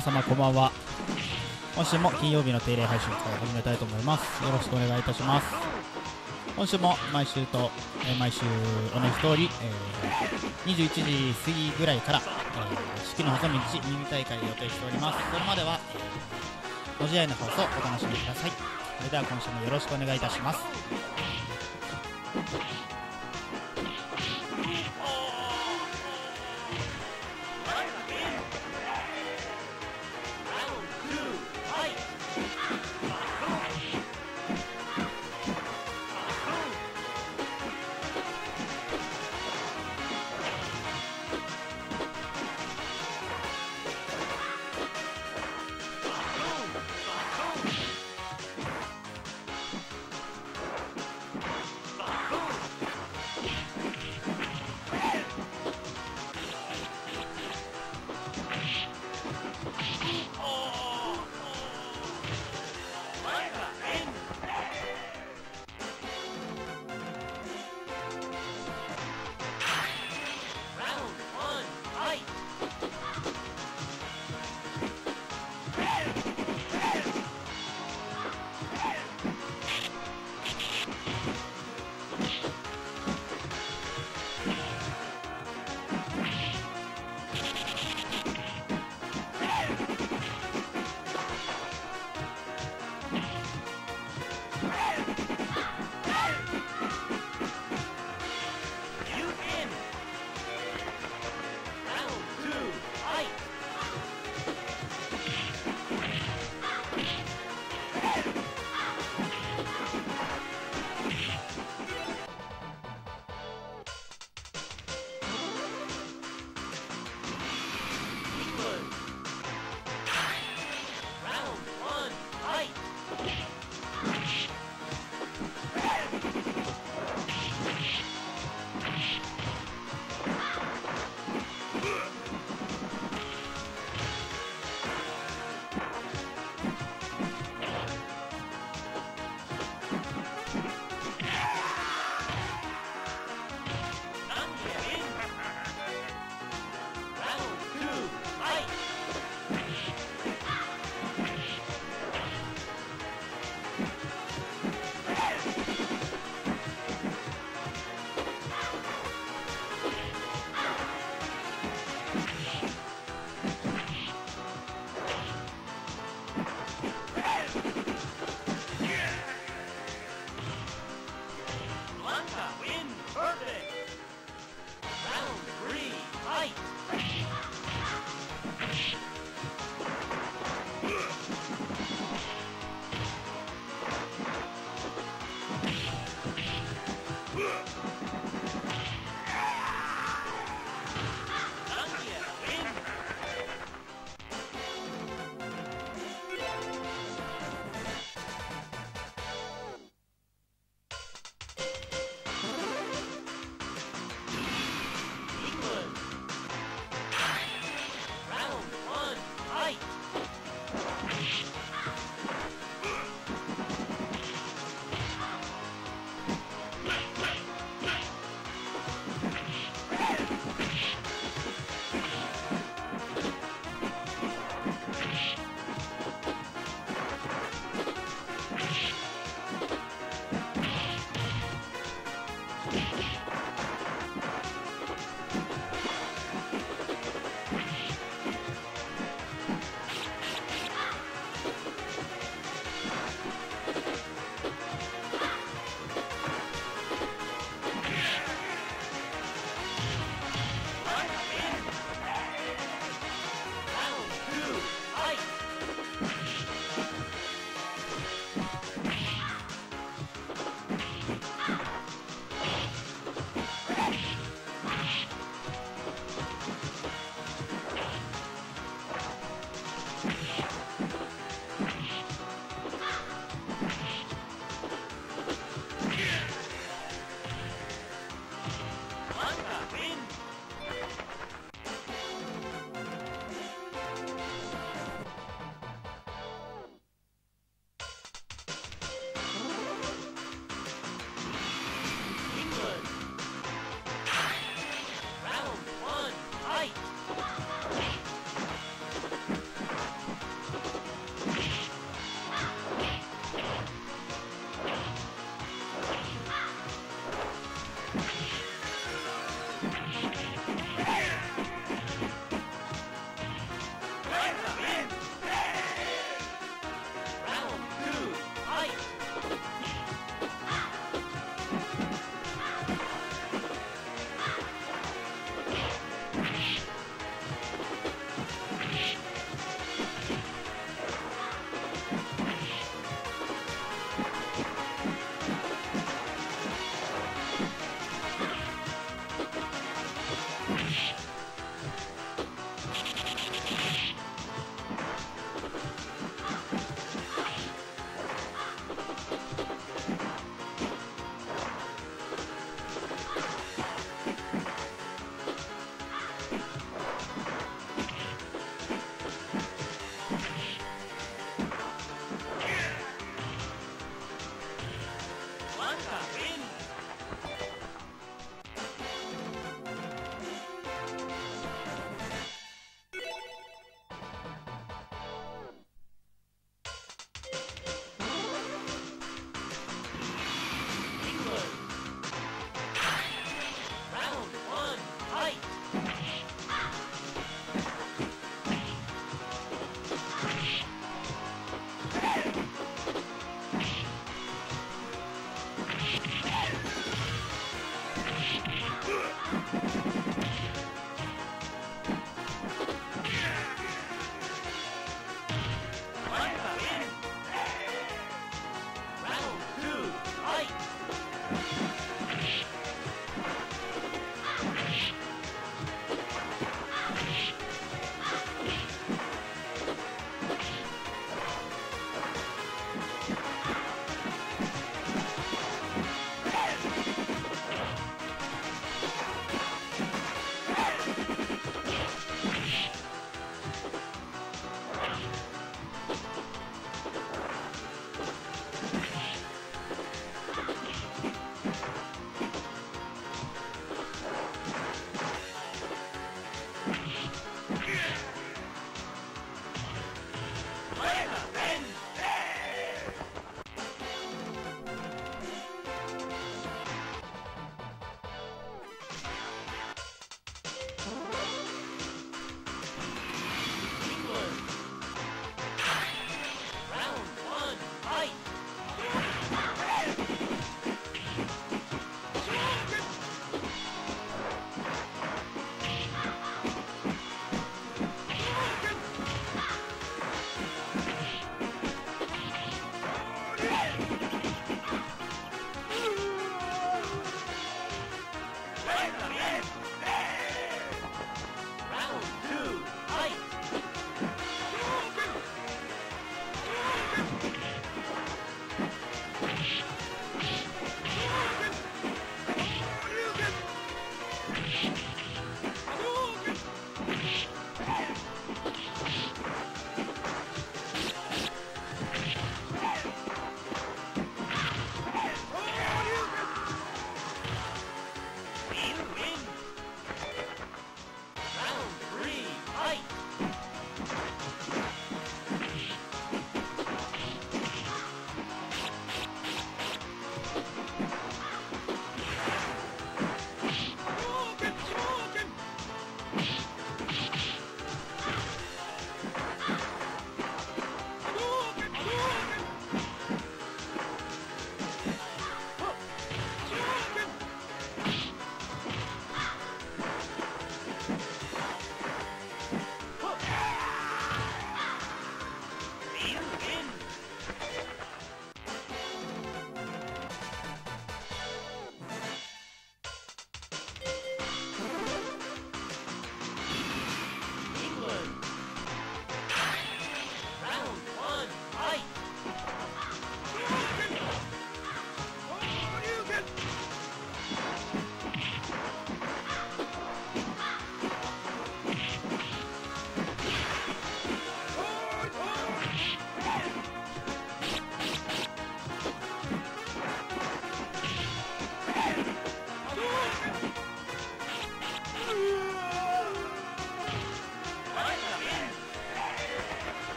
皆様こんばんは。今週も金曜日の定例配信から始めたいと思います。よろしくお願いいたします。今週も毎週同じ通り、21時過ぎぐらいから、四季の細道新見大会を予定しております。それまではご自愛の放送をお楽しみください。それでは今週もよろしくお願いいたします。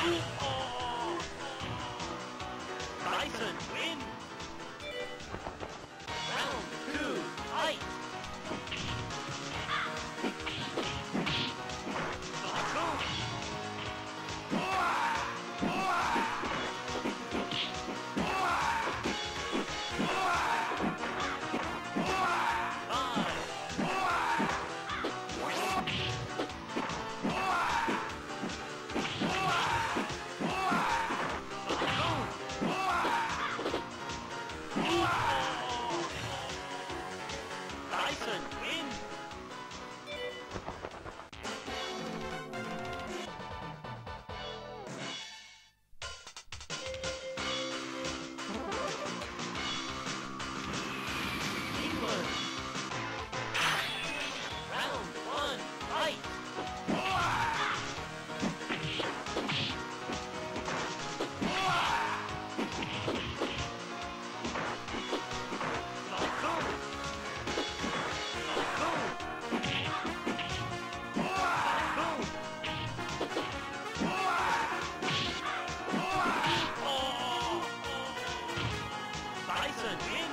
Bison win. Round two, fight. Bison win!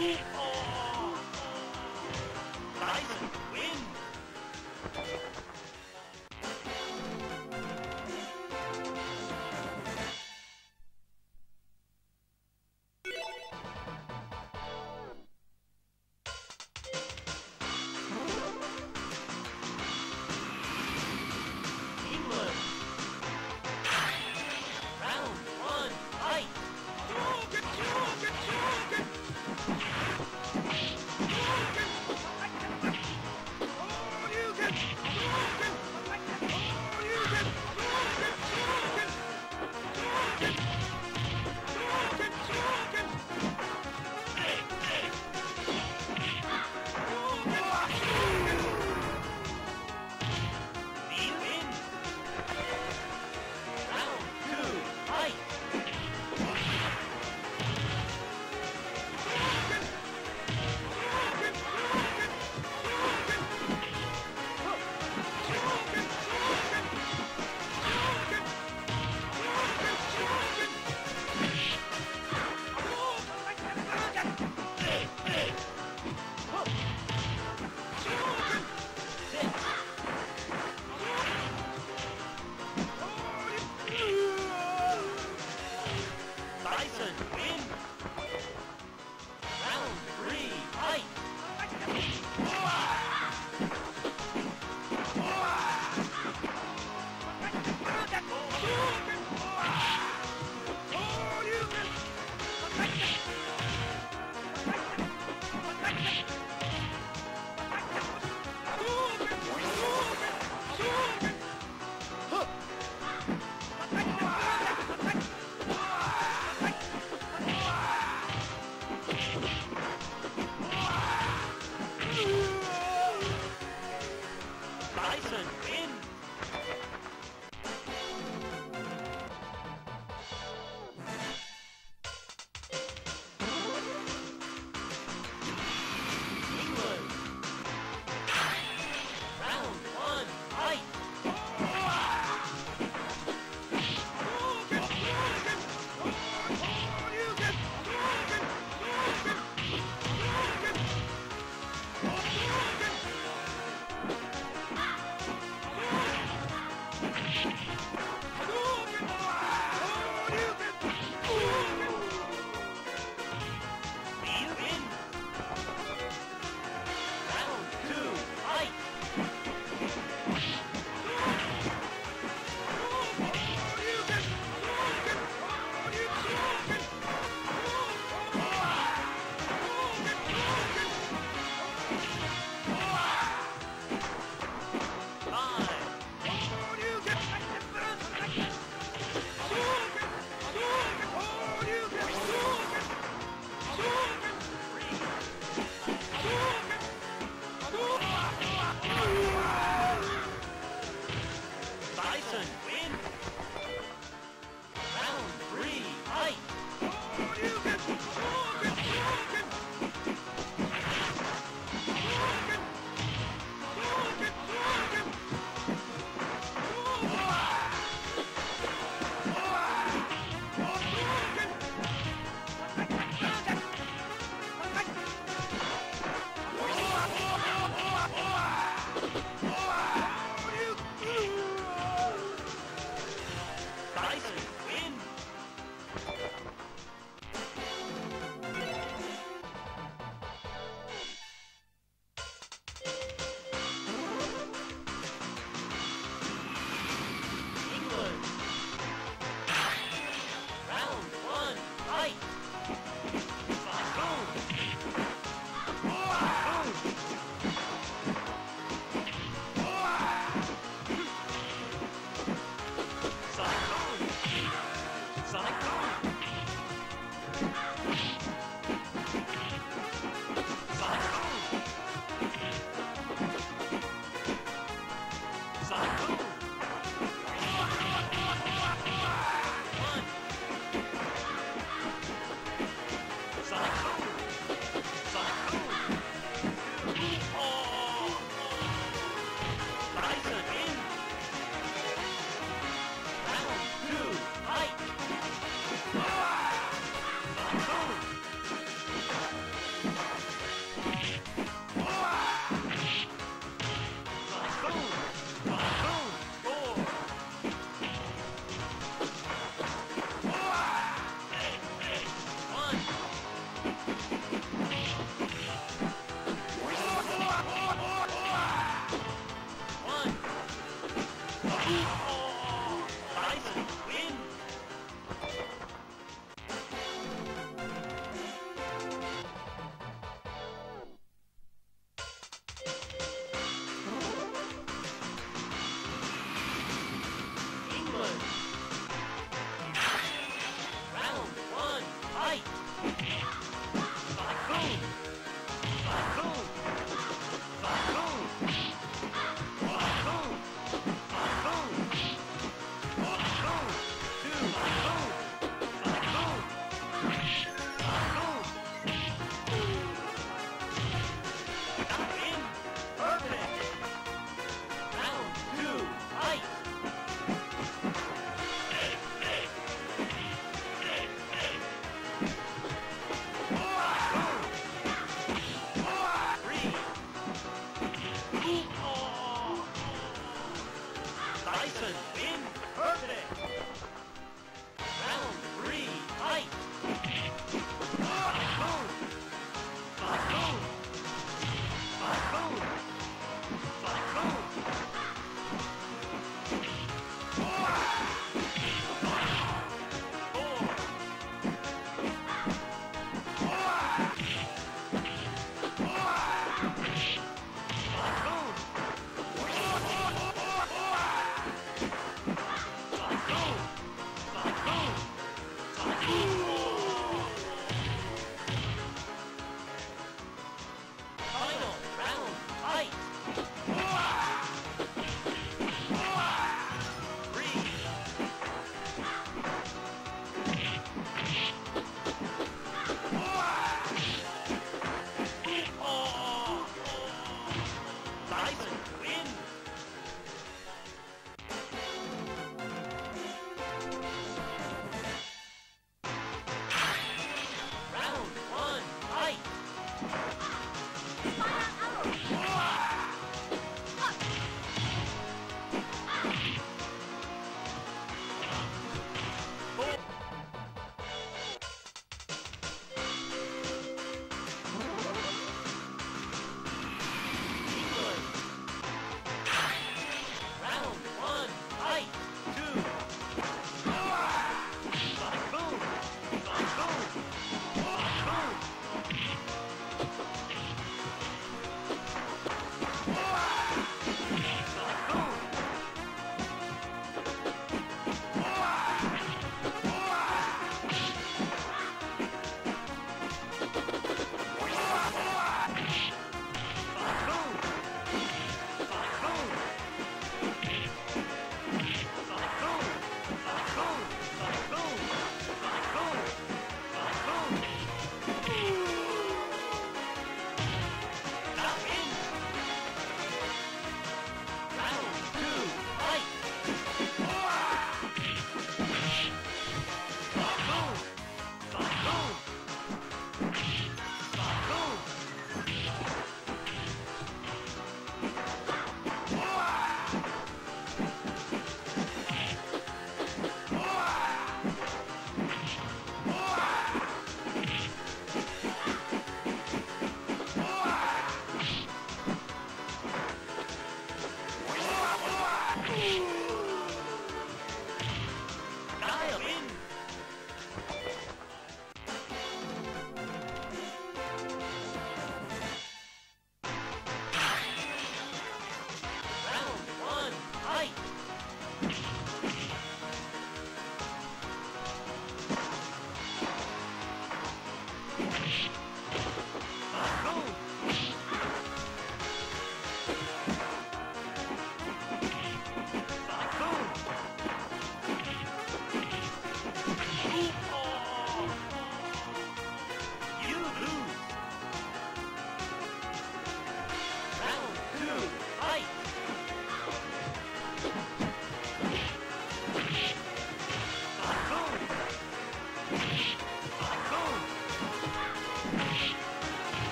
Round 1, fight!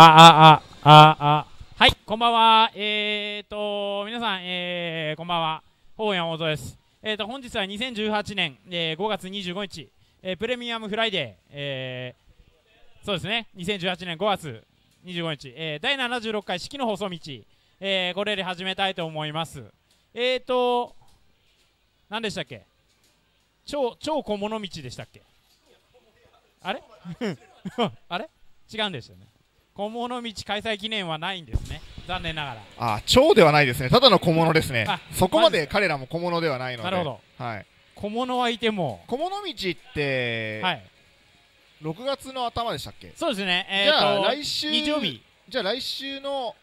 はい、こんばんは。皆さん、こんばんは。ほうやまもとです。本日は2018年、5月25日、プレミアムフライデー、そうですね、2018年5月25日、第76回四季の細道、これで始めたいと思います。何でしたっけ？超小物道でしたっけ？あれあれ違うんですよね。小物道開催記念はないんですね、残念ながら。超ではないですね、ただの小物ですね。そこまで彼らも小物ではないので。なるほど。はい、小物はいても。小物道って、はい、6月の頭でしたっけ？そうですね。じゃあ来週、日曜日。じゃあ来週の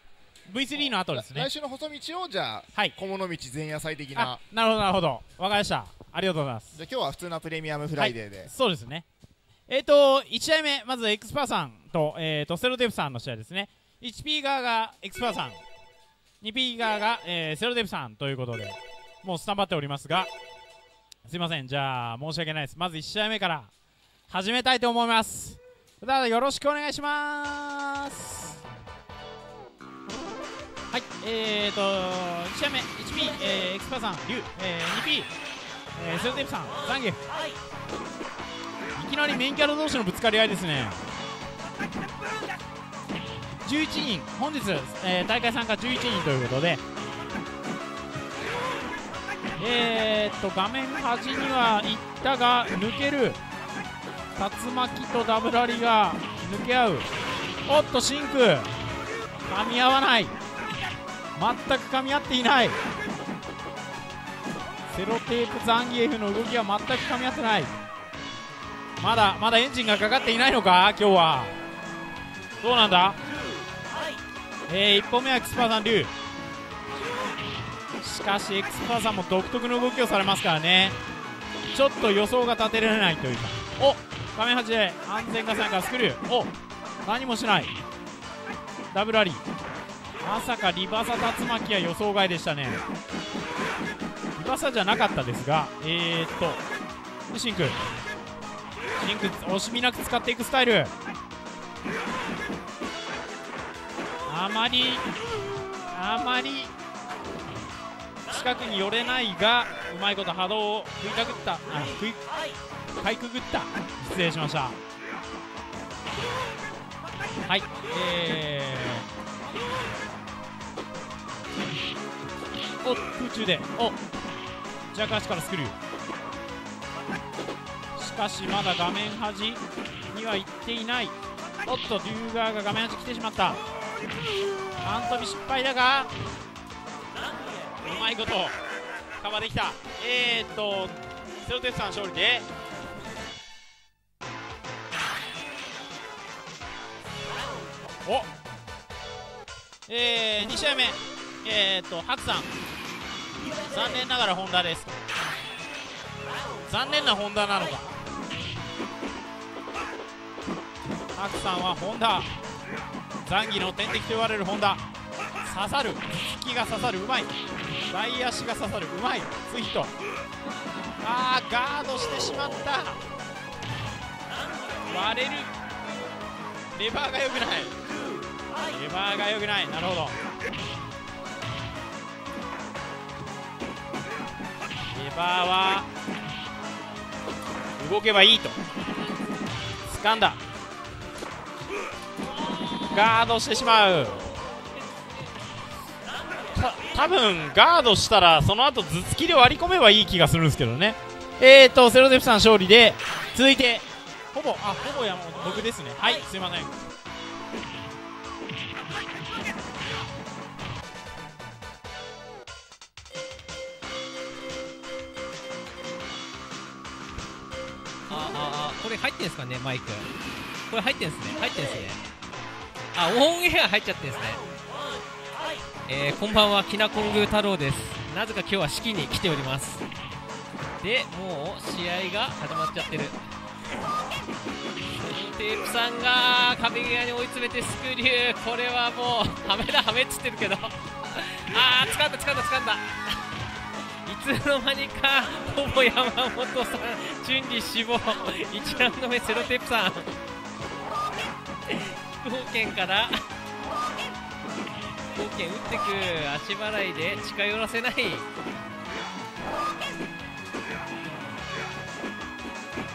V3 の後ですね。来週の細道を、じゃあ、はい、小物道前夜祭的な。なるほど、なるほど。わかりました。ありがとうございます。じゃあ今日は普通のプレミアムフライデーで。はい、そうですね。1試合目、まずエクスパーさんと、セロデブさんの試合ですね。1P 側がエクスパーさん、2P 側が、セロデブさんということで、もうスタンバっておりますが、すいません、じゃあ申し訳ないです。まず1試合目から始めたいと思います。ただよろしくお願いします。はい、1試合目、1P、エクスパーさん、リュウ、2P、セロデブさん、ザンギフ。いきなりメインキャラ同士のぶつかり合いですね。11人本日、大会参加11人ということで、画面端には行ったが抜ける竜巻とダブラリが抜け合う。おっとシンク噛み合わない、全く噛み合っていない。セロテープザンギエフの動きは全く噛み合ってない。まだエンジンがかかっていないのか、今日はどうなんだ。1本目はエクスパーさん龍、しかしエクスパーさんも独特の動きをされますからね、ちょっと予想が立てられないというか。お、画面端で安全傘がスクリュー、お、何もしない。ダブラリー、まさかリバサ竜巻は予想外でしたね。リバサじゃなかったですが、シンク惜しみなく使っていくスタイル。あまり近くに寄れないが、うまいこと波動をかいくぐった、失礼しました。はい、お空中でおジャック足からスクリュー、しかしまだ画面端には行っていない。おっと、デューガーが画面端来てしまった。半跳び失敗だがうまいことカバーできた。セロテスさん勝利でお2試合目、ハクさん残念ながら本田です。残念な本田なのか。ハクさんは本田、ザンギの天敵と言われる本田、刺さる突きが刺さるうまい、外足が刺さるうまい、ツイート、あーガードしてしまった、割れる、レバーが良くない、レバーが良くない、なるほど、レバーは動けばいいと掴んだ、ガードしてしまう、多分ガードしたらその後頭突きで割り込めばいい気がするんですけどね。セロデプさん勝利で、続いてほぼ山本僕ですね。はい、すいません。これ入ってんですかね、マイクこれ入ってんですね、入ってんですね、あ、オンエア入っちゃってですね。こんばんは、きなこんぐ太郎です。なぜか今日は式に来ております。で、もう試合が始まっちゃってる。テープさんが壁際に追い詰めてスクリュー、これはもうハメだハメっつってるけど、あー、掴んだいつの間にかほぼ山本さん、準備死亡、1ラウンド目セロテープさん。冒険から冒険打ってく、足払いで近寄らせない、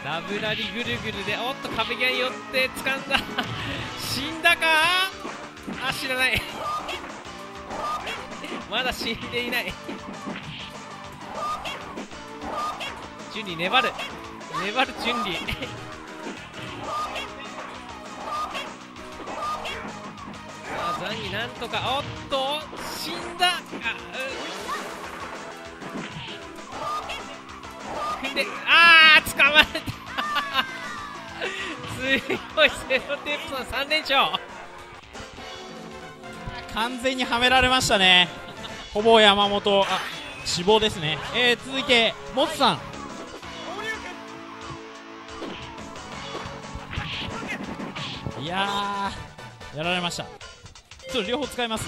ラブラリぐるぐるで、おっと壁際に寄って掴んだ死んだか、あ、知らない、まだ死んでいない、準備粘る準備ザンギなんとか、おっと死んだ、あー捕まれた強いセロテープさん3連勝、完全にはめられましたねほぼ山本、あ、死亡ですね。続いてモツさん、いやーやられました。両方使います。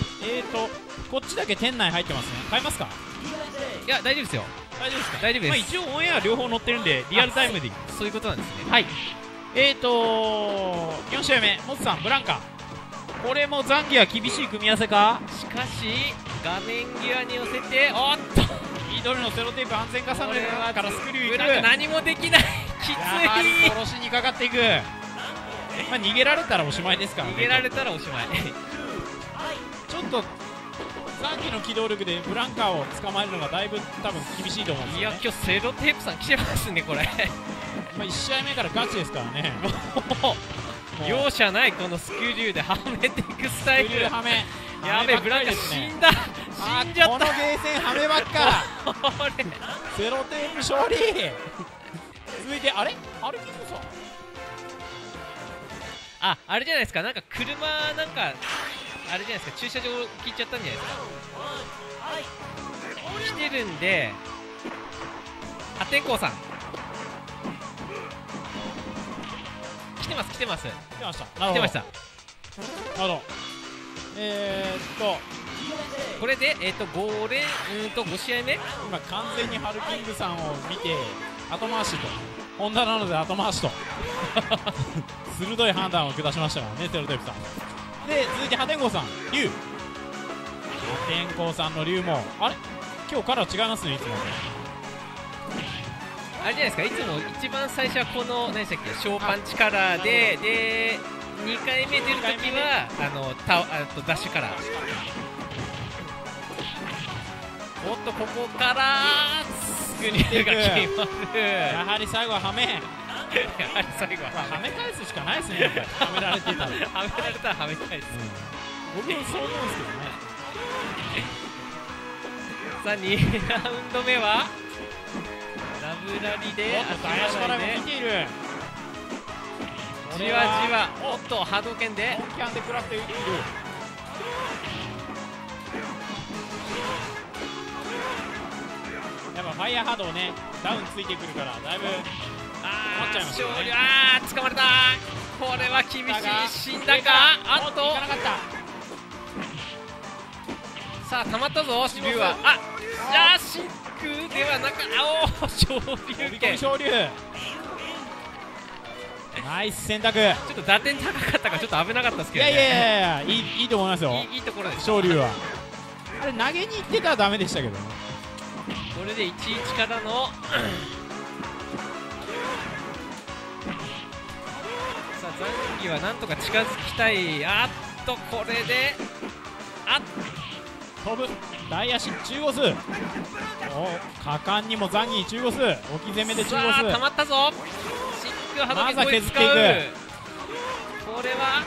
こっちだけ店内入ってますね。買いますか。いや大丈夫ですよ。大丈夫です、まあ、一応オンエア両方載ってるんでリアルタイムでいい。そういうことなんですね。はい、4試合目モツさんブランカ、これもザンギは厳しい組み合わせか。しかし画面際に寄せて、おっと緑のセロテープ安全重ねからスクリューいく、ブランカ何もできないきつい、殺しにかかっていく、まあ、逃げられたらおしまいですからね。逃げられたらおしまいちょっとザンギの機動力でブランカーを捕まえるのがだいぶ多分厳しいと思うんですよ、ね、いや今日セロテープさん来てますねこれまあ1試合目からガチですからねもう容赦ない、このスクリューではめていくスタイル、スクリューはめやべえ、ブランカー死んだ、死んじゃった、このゲーセンはめばっかセロテープ勝利続いてあれキコさん、あれじゃないですか、なんか車なんかあれじゃないですか、駐車場聞いちゃったんじゃないですか。来てるんで破天荒さん来てました。なるほど。これで5試合目、今完全にハルキングさんを見て後回しと、本田なので後回しと鋭い判断を下しましたからね、テロテープさん。で続いて破天荒さん龍、破天荒さんの龍もあれ今日から違いますね。いつもあれじゃないですか、いつも一番最初はこの何でしたっけ、ショーパンチカラーで、で2回目出るときはダッシュカラー。おっとここからスクリューが決まる。やはり最後ははめ、やはり最後ははめ返すしかないですね。やっぱりはめられてたらはめられたらはめ返す、僕もそう思うんですけどね。さあ2ラウンド目はラブラリで足払いも見ている。じわじわ、おっと波動拳で本気で食らっている。やっぱファイヤー波動ね、ダウンついてくるからだいぶあっちゃいましたね。あー、捕まれた。これは厳しい、死んだか。あっと行かなかった。さあ溜まったぞ龍は。あっ、シックではなく、青昇龍拳、昇龍ナイス選択。ちょっと打点高かったからちょっと危なかったですけど、ね、いいと思いますよ。いいところです。昇龍はあれ投げに行ってたらダメでしたけど、ね、これで11からのさあザンギはなんとか近づきたい。あっとこれであっ飛ぶ大足中腰、果敢にもザンギー中腰、置き攻めで中腰、たまったぞ。シック波動拳を使う。これは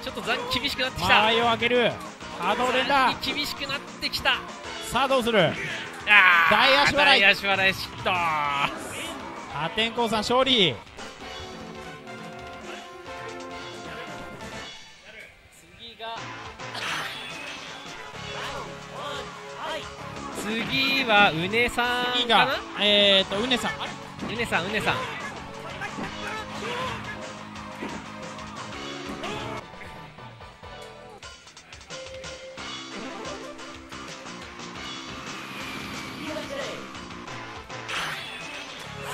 ちょっとザンギ厳しくなってきた。間合いを開ける波動連打厳しくなってきた。さあどうする、大足払い、大足払いシット。破天荒さん勝利。次が次はうねさんかな。うねさん、うねさん、うねさん。さ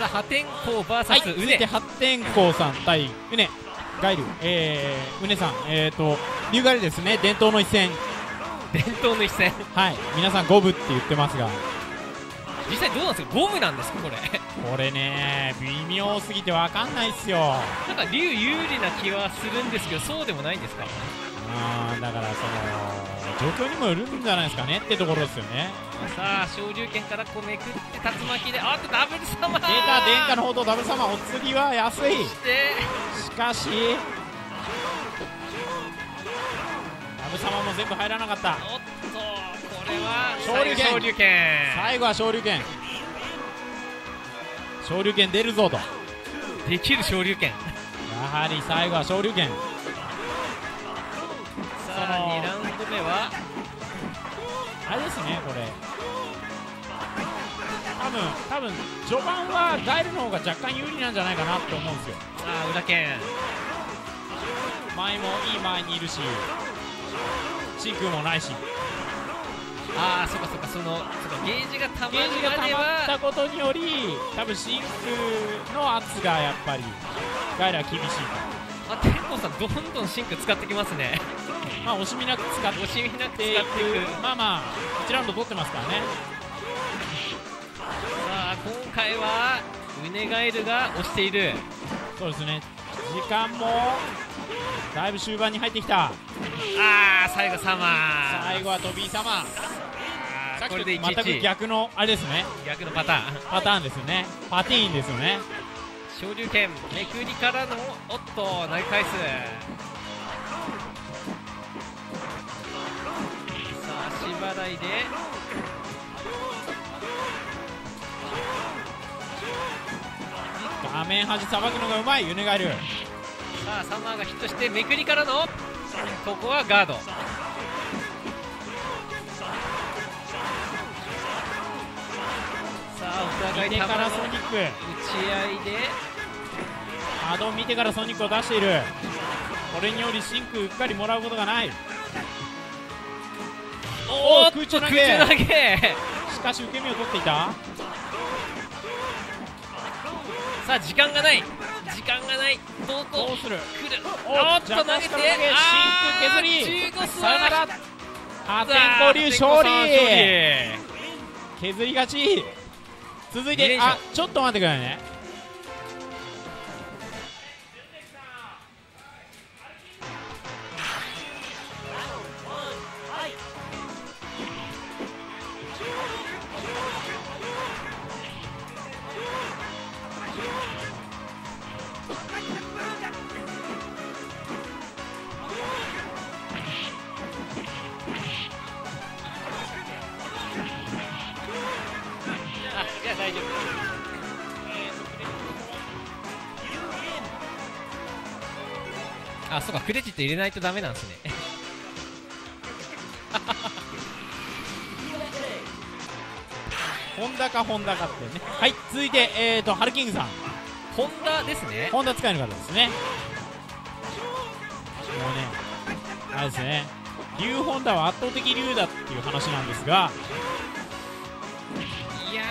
あ破天荒バーサスうね、破天荒さん対うねガイル、うねさん、龍ガイルですね。伝統の一戦、伝統の一戦はい、皆さん五分って言ってますが、実際どうなんですか、五分なんですかこれ。これね、微妙すぎてわかんないっすよ。なんか龍有利な気はするんですけど、そうでもないんですか。ああ、だからその状況にもよるんじゃないですかねってところですよね。さあ昇龍拳からこうめくって竜巻で、あとダブル様出た。殿下のほどダブル様、お釣りは安い。しかしダブ様も全部入らなかった。おっとこれは昇龍拳、最後は昇龍拳、昇龍拳出るぞと、できる昇龍拳、やはり最後は昇龍拳。さあ2ラウンド目はあれですね、これ多分序盤はガイルの方が若干有利なんじゃないかなって思うんですよ。ああ裏拳前もいい前にいるし、真空もないし。ああそうかそうか、そのゲージがたまったことにより、多分真空の圧がやっぱりガイラは厳しい。あ、天皇さんどんどん真空使ってきますね。まあ惜しみなく使っていく、惜しみなく使っていく。まあまあ1ラウンド取ってますからね。さあ今回はウネガエルが押している。そうですね、時間もだいぶ終盤に入ってきた。ああ最後サマー、最後は飛び様。さっきと全く逆のあれですね、逆のパターンですよね、パティーンですよね。昇龍拳めくりからの、おっと投げ返す。さあ足払いで画面端さばくのがうまい、ゆねがる。さあサマーがヒットしてめくりからの、ここはガード。さあお互い玉の打ち合いで波動を見てからソニックを出している。これにより真空うっかりもらうことがない。おお空中投げ、しかし受け身を取っていた。さあ時間がない、時間がない。どうする、おっと投げて、真空削り、さよなら、破天荒流勝利、削り勝ち。続いて、あ、ちょっと待ってくださいね。あ、そうか、クレジット入れないとダメなんですね。ホンダかホンダかってね。はい、続いてハルキングさん、ホンダですね。ホンダ使いの方ですね。もうね、あれですね、竜ホンダは圧倒的竜だっていう話なんですが、いや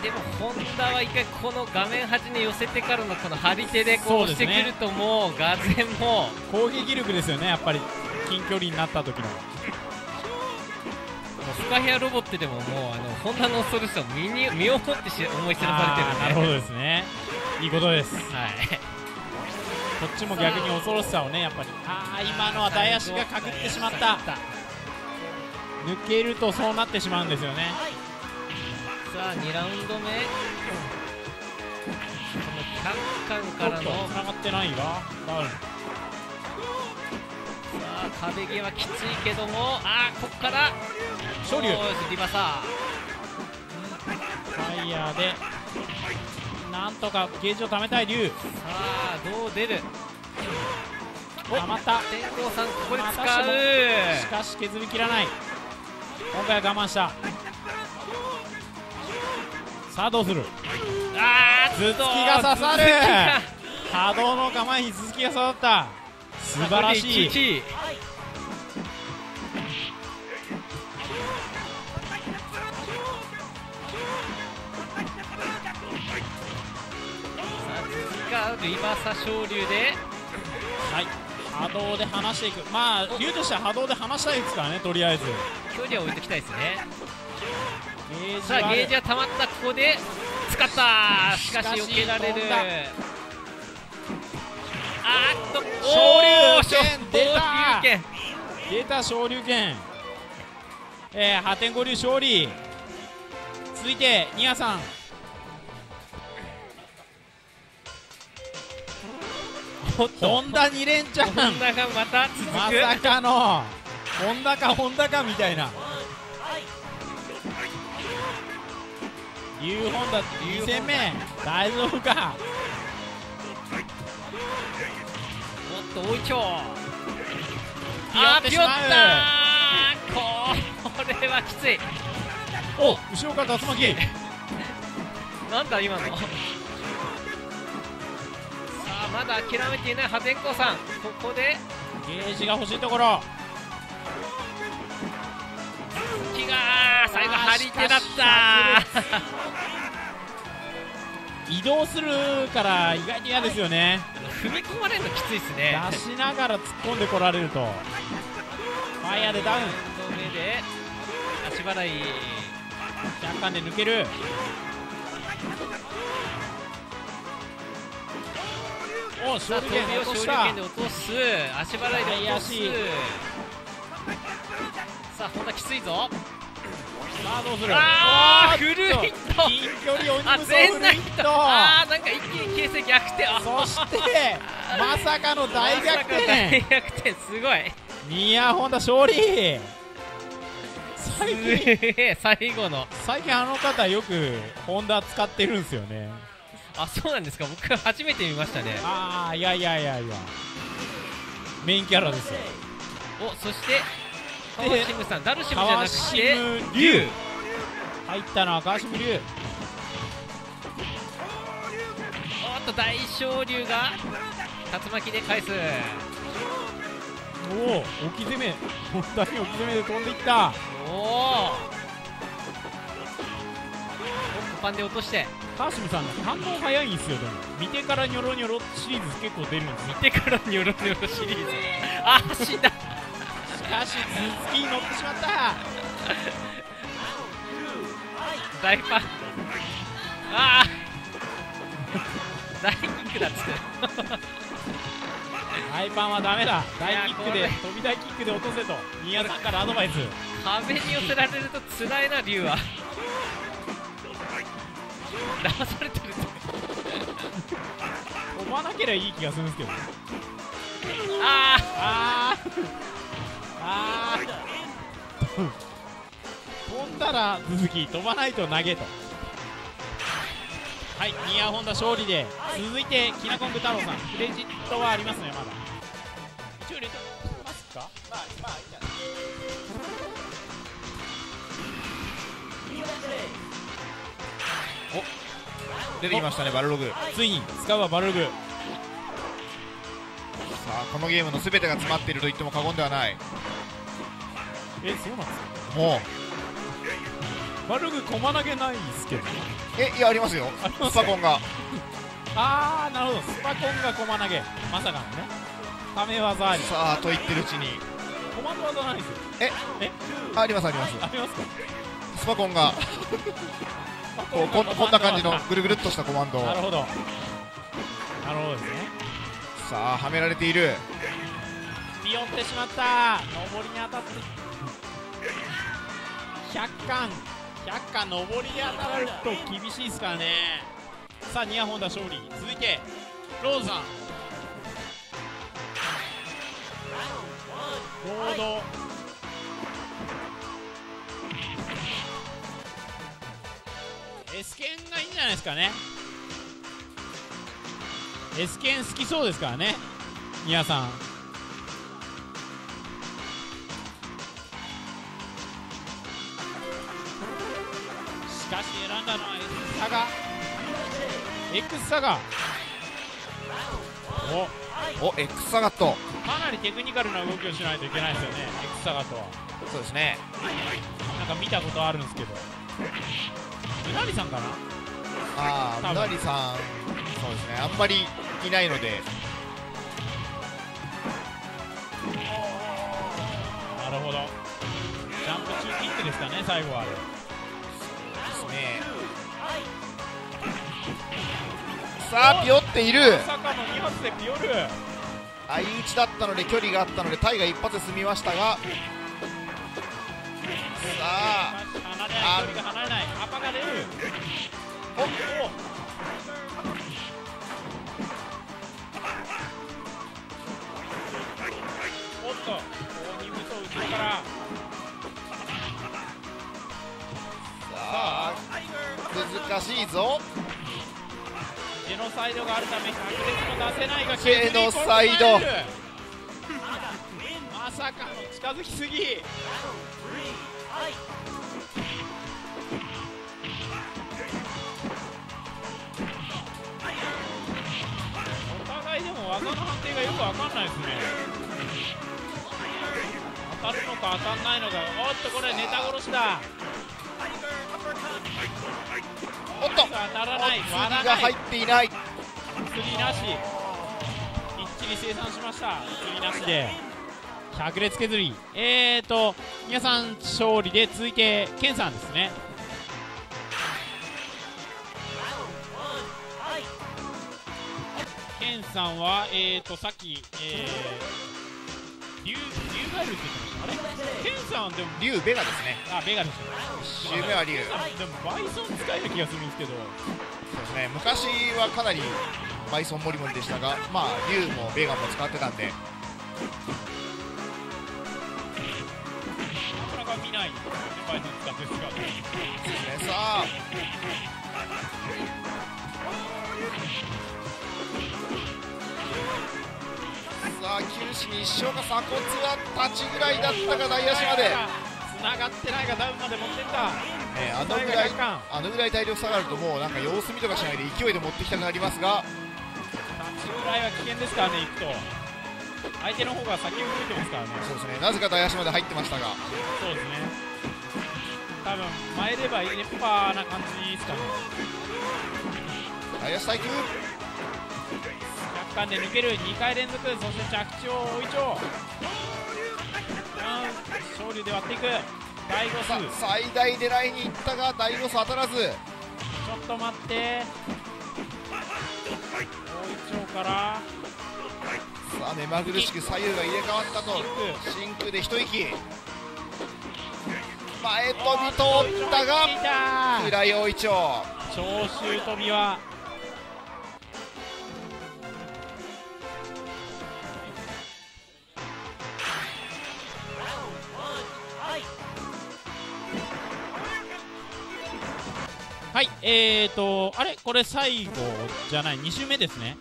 ー、でもホンダは一回この画面端に寄せてからのこの張り手でこうしてくると、もうがぜんもう攻撃力ですよね、やっぱり近距離になった時の。スカヘアロボットでももうホンダのソルション身をもって思い知らされてるんで、なるほどですね、いいことです。はい、こっちも逆に恐ろしさをね、やっぱり、ああ、今のは台足がかくってしまった、抜けるとそうなってしまうんですよね。さあ2ラウンド目、このキャンカンからのつながってないが、さあ壁際はきついけども、ああ、ここから昇竜リバサーファイヤーでなんとかゲージをためたい竜。さあどう出る、たまった、天皇さんここで使う、しかし削りきらない、今回は我慢した。さあどうする、あー、頭突きが刺さる、波動の構えに頭突きが刺さった、素晴らしい。リバーサ昇竜で、はい、波動で離していく、まあ竜としては波動で離したいですからね、とりあえず距離は置いておきたいですね。さあゲージはたまった、ここで使った、しかし避けられる、あーっと昇竜拳出た、昇竜拳、破天荒竜勝利。続いてニアさん、ホンダ2連チャン、ホンダがまた続く、まさかのホンダかホンダかみたいな、竜ホンダ2戦目大丈夫か、おっと大いちょう、あー、ピヨったー、これはきつい、お、後ろから竜巻なんだ今の、まだ諦めていない破天荒さん、ここでゲージが欲しいところ、木が最後張り手だった移動するから意外に嫌ですよね、踏み込まれるのきついですね、出しながら突っ込んでこられると、ファイヤーでダウン、足払い若干で抜ける、お、昇竜拳で落とす、足払いで落とす、さあ、ホンダきついぞ、さあどうする、あー、フルヒット、近距離鬼無双フルヒット、あー、なんか一気に形勢逆転、そしてまさかの大逆転、大逆転、すごい、ニアホンダ勝利、最近、最後の、最近あの方よくホンダ使ってるんですよね。あ、そうなんですか、僕は初めて見ましたね。ああ、いやいやいやいや、メインキャラですよ。お、そして川島さん、ダルシムじゃなくて龍入ったのは川島龍、おっと大昇龍が竜巻で返す、おお、置き攻め、本当に置き攻めで飛んでいった、おお、パンで落として川島さん反応早いんですよ。でも見てからニョロニョロシリーズ結構出るんです。見てからニョロニョロシリーズあー死んだ。しかし頭突きに乗ってしまった。大パンあー大キックだっつって大パンはダメだ。大キックで飛び大キックで落とせと新谷さんからアドバイス。壁に寄せられるとつらいな龍は。騙されてる飛ばなければいい気がするんですけど。ああああ飛んだら鈴木飛ばないと投げと。はい、新谷本田勝利で続いてきなこんぶ太郎さんクレジットはありますね。まだ一応入れてますか。まあいいんじゃない。お、出てきましたねバルログ。ついに使うはバルログ。さあこのゲームの全てが詰まっていると言っても過言ではない。え、そうなんですか。もうバルログ駒投げないですけど。いやありますよスパコンがああなるほどスパコンが駒投げまさかのねため技あり。さあと言ってるうちに駒の技ないですよ。えありますありますありますか。スパコンがこんな感じのぐるぐるっとしたコマンド。なるほどなるほどですね。さあはめられている。ビヨンってしまった。上りに当たって100巻上りで当たると厳しいですからね。さあ新谷本田勝利続いてローズさんロード。S剣がいいんじゃないですかね。 S剣好きそうですからね新谷さん。しかし選んだのは X サガ X サガ。お X サガットかなりテクニカルな動きをしないといけないですよね。 X サガットはそうですね。なんか見たことあるんですけどうなりさんかな。ああうなりさんそうですねあんまりいないので。なるほどジャンプ中切ってですかね最後は。あれそうですね。さあピヨっている。まさかの2発でピヨる。相打ちだったので距離があったのでタイが一発で済みましたが。さあ距離が離れない。アパが出る。おっおっと大二武と後ろから。さあ難しいぞ。ジェノサイドがあるため確実も出せないがジェノサイドまさかの近づきすぎ。でも技の判定がよくわかんないですね。当たるのか当たんないのか。おっとこれネタ殺しだ。おっと当たらない。割らない。釣りが入っていない。釣りなし。一気に清算しました。釣りなしで百列削り。皆さん勝利で続いてケンさんですね。ケンさんはさっきリュウガエルって言ってました。あれケンさんでもリュウベガですね。あベガです。1周目はリュウでもバイソン使える気がするんですけど。そうですね昔はかなりバイソンモリモリでしたがまあリュウもベガも使ってたんでなかなか見ないバイソン使ってる姿ですね。さあさあ九死に一生が鎖骨は立ちぐらいだったが内足までつながってないがダウンまで持ってった、あのぐらい体力下がるともうなんか様子見とかしないで勢いで持ってきたくなりますが立ちぐらいは危険ですからね。行くと相手の方が先を動いてますからね。そうですねなぜか内足まで入ってましたがそうですね多分前レバーレッパーな感じですかね。林対空若干で抜ける、2回連続、そして着地を追い長昇龍で割っていく。第5数最大狙いにいったが第5数当たらず。ちょっと待って、追い長からさあ目まぐるしく左右が入れ替わったと真空で一息。前飛びとったが平井大一郎長州飛びははいあれこれ最後じゃない2周目ですね。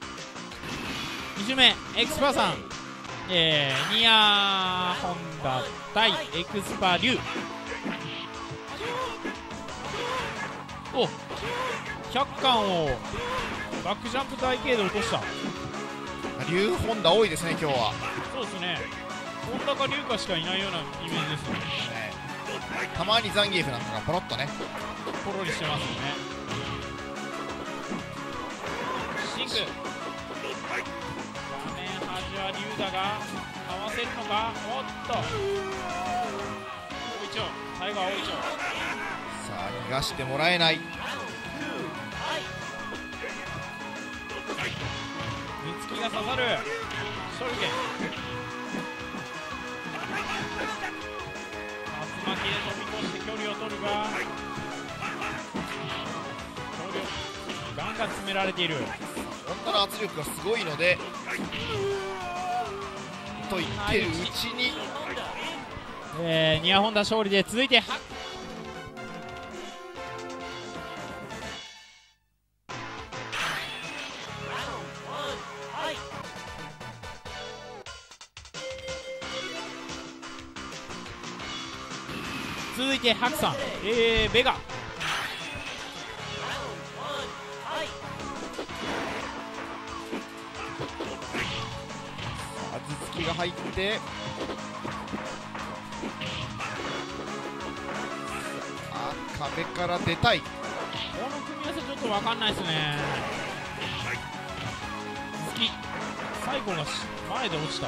2周目エクスパーさんニアホンダ対エクスパー龍。お100巻をバックジャンプ台形で落とした。龍ホンダ多いですね今日は。そうですね、ホンダか龍かしかいないようなイメージですよね。たまにザンギエフなんかがポロッとねポロリしてますよね。シンク画面端は龍だが合わせるのか。おっと大一郎最後は大一郎逃がしてもらえない。三月が刺さる勝利権竜巻で飛び越して距離を取るがガンガン詰められている。本当の圧力がすごいのでと言ってるうちに、ニアホンダ勝利で続いてハクさん、ベガ頭突きが入って壁から出たい。この組み合わせちょっと分かんないですね。頭突き最後が前で落ちた。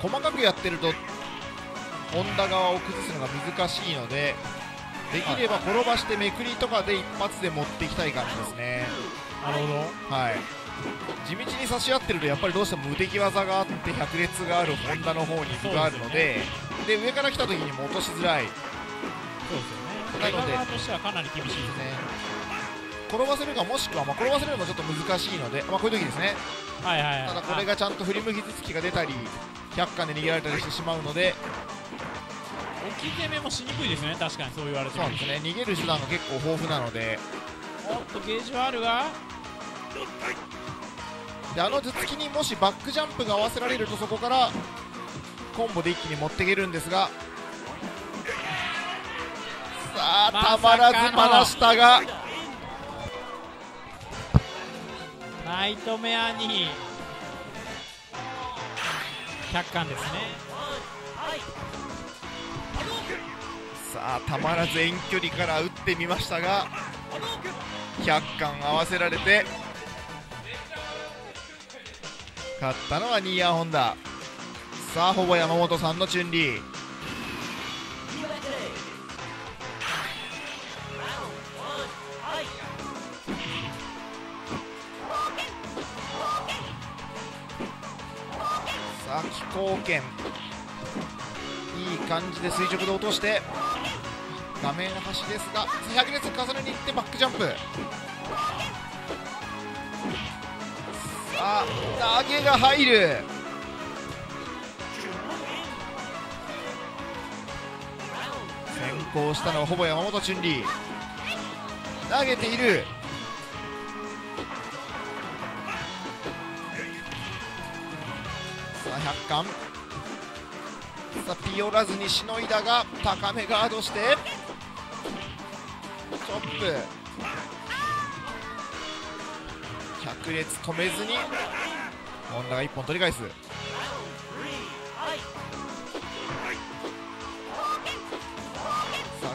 細かくやってるとホンダ側を崩すのが難しいので、できれば転ばしてめくりとかで一発で持っていきたい感じですね。なるほど、はい、地道に差し合ってるとやっぱりどうしても無敵技があって百列があるホンダの方に分があるので、で上から来た時にも落としづらい。そうですよね、なので側としてはかなり厳しいですね。転ばせるかもしくは、転ばせるのもちょっと難しいので、こういう時ですね。はいはいはい、ただこれがちゃんと振り向き頭突きが出たり100巻で逃げられたりしてしまうので置き攻めもしにくいですね。確かにそう言われてるんですね。逃げる手段が結構豊富なので。おっとゲージはあるが、で頭突きにもしバックジャンプが合わせられるとそこからコンボで一気に持っていけるんですが、さあたまらずパナしたがナイトメアに100巻ですね。さあたまらず遠距離から打ってみましたが100巻合わせられて勝ったのはニーヤーホンダ。さあほぼ山本さんのチュンリー。さあ気候圏いい感じで垂直で落として画面端ですが100列重ねにいってバックジャンプ。さあ投げが入る。先行したのはほぼ山本チュンリー。投げている。さあ100巻ピオらずにしのいだが高めガードしてチョップ100列止めずにホンダが1本取り返す。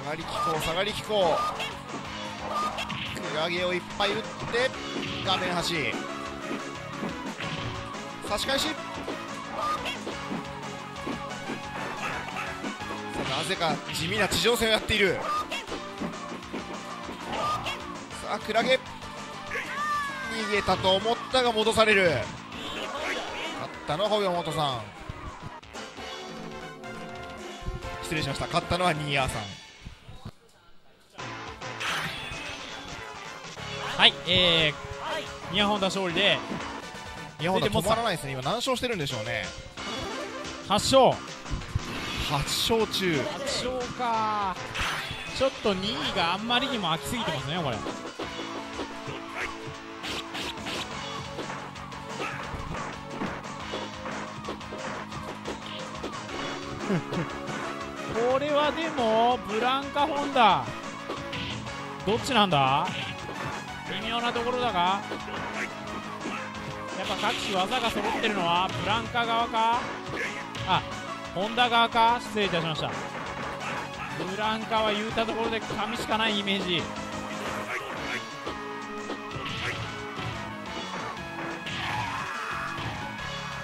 がりきこう、下がりきこう、クラゲをいっぱい打って画面端差し返し。さあなぜか地味な地上戦をやっている。さあクラゲ逃げたと思ったが戻される。勝ったのはホイヤモトさん、失礼しました、勝ったのはニーヤーさん。はい、ニアホンダ勝利で、ニアホンダ止まらないですね。今何勝してるんでしょうね。8勝中8勝か。ちょっと2位があんまりにも空きすぎてますねこれ。これはでもブランカホンダどっちなんだ、微妙なところだが、やっぱ各種技が揃ってるのはブランカ側か、あホンダ側か、失礼いたしました。ブランカは言うたところで紙しかないイメージ。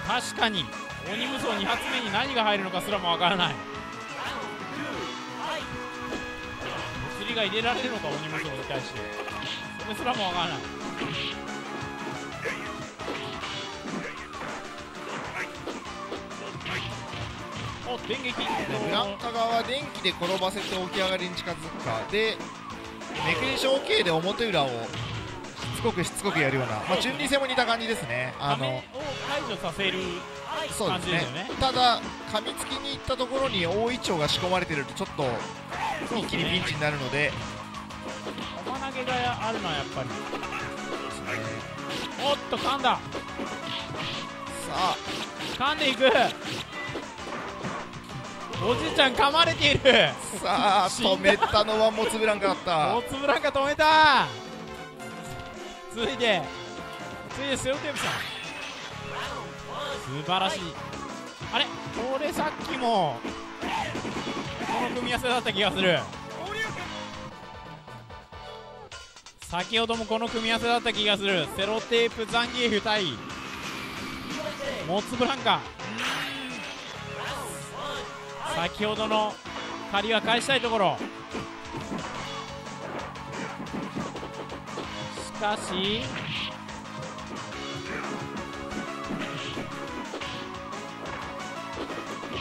確かに鬼無双2発目に何が入るのかすらもわからない。お釣りが入れられるのか鬼無双に対して、それすらもわからない。お電撃、ブランカ側は電気で転ばせて起き上がりに近づくかで、めくり小径で表裏をしつこくやるような、まあ、チュンリー戦も似た感じですね。解除させる感じですよね。ただ噛みつきに行ったところに大イチョウが仕込まれてるとちょっと一気にピンチになるので、おまなげがあるのはやっぱり、おっと噛んだ。さあ噛んでいく、おじいちゃん噛まれている。さあ止めたのはモツブランカだった。モツブランカ止めた。続いてセロテープさん素晴らしい。あれこれさっきもこの組み合わせだった気がする、先ほどもこの組み合わせだった気がする。セロテープザンギエフ対モツブランカ、先ほどの借りは返したいところ。しかし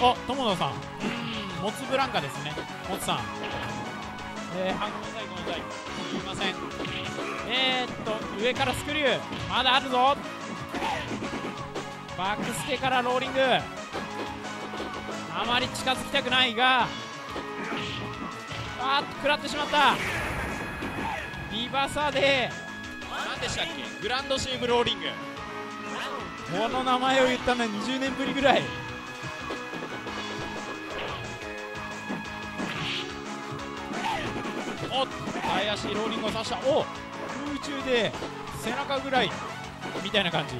お友野さん、モツブランカですね。モツさん、ごめんなさいすみません。上からスクリューまだあるぞ。バックステからローリング、あまり近づきたくないが、あっと食らってしまった。リバサで何でしたっけ、グランドシーブローリング、この名前を言ったのは20年ぶりぐらい。おっ前足ローリングを刺した。お空中で背中ぐらいみたいな感じ、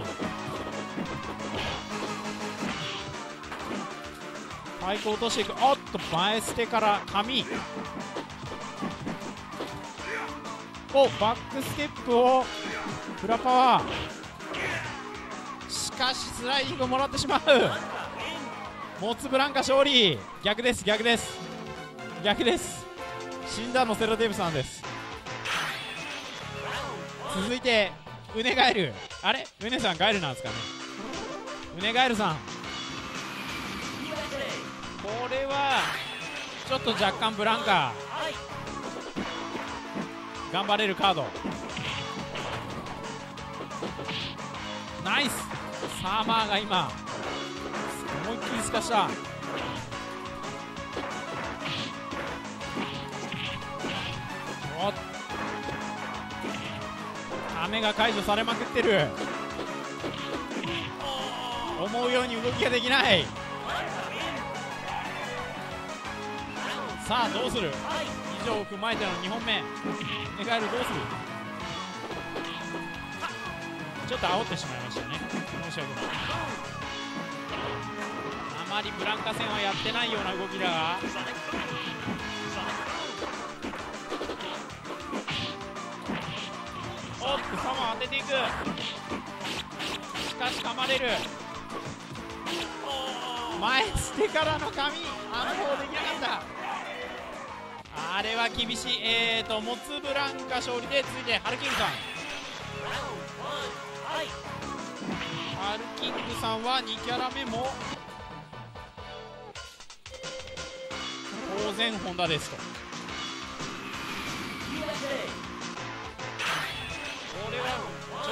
パイク落としていく。おっと前捨てから髪、おバックステップをフラパワー、しかしスライディングをもらってしまう。モツブランカ勝利。逆です死んだのセロテープさんです。続いてウネガエル、あれウネさんガエルなんですかね。ウネガエルさん、これはちょっと若干ブランカ頑張れるカード、ナイス。サーマーが今思いっきりすかした。おっためが解除されまくってる、思うように動きができない。さあどうする、以上を踏まえての2本目寝返る、どうする。ちょっと煽ってしまいましたね、申し訳ない。あまりブランカ戦はやってないような動きだが、草も当てていく。しかし噛まれる。前捨てからの髪、反抗できなかった。あれは厳しい。モツブランカ勝利で、続いてハルキングさん。ハルキングさんは2キャラ目も当然本田ですと。これはちょ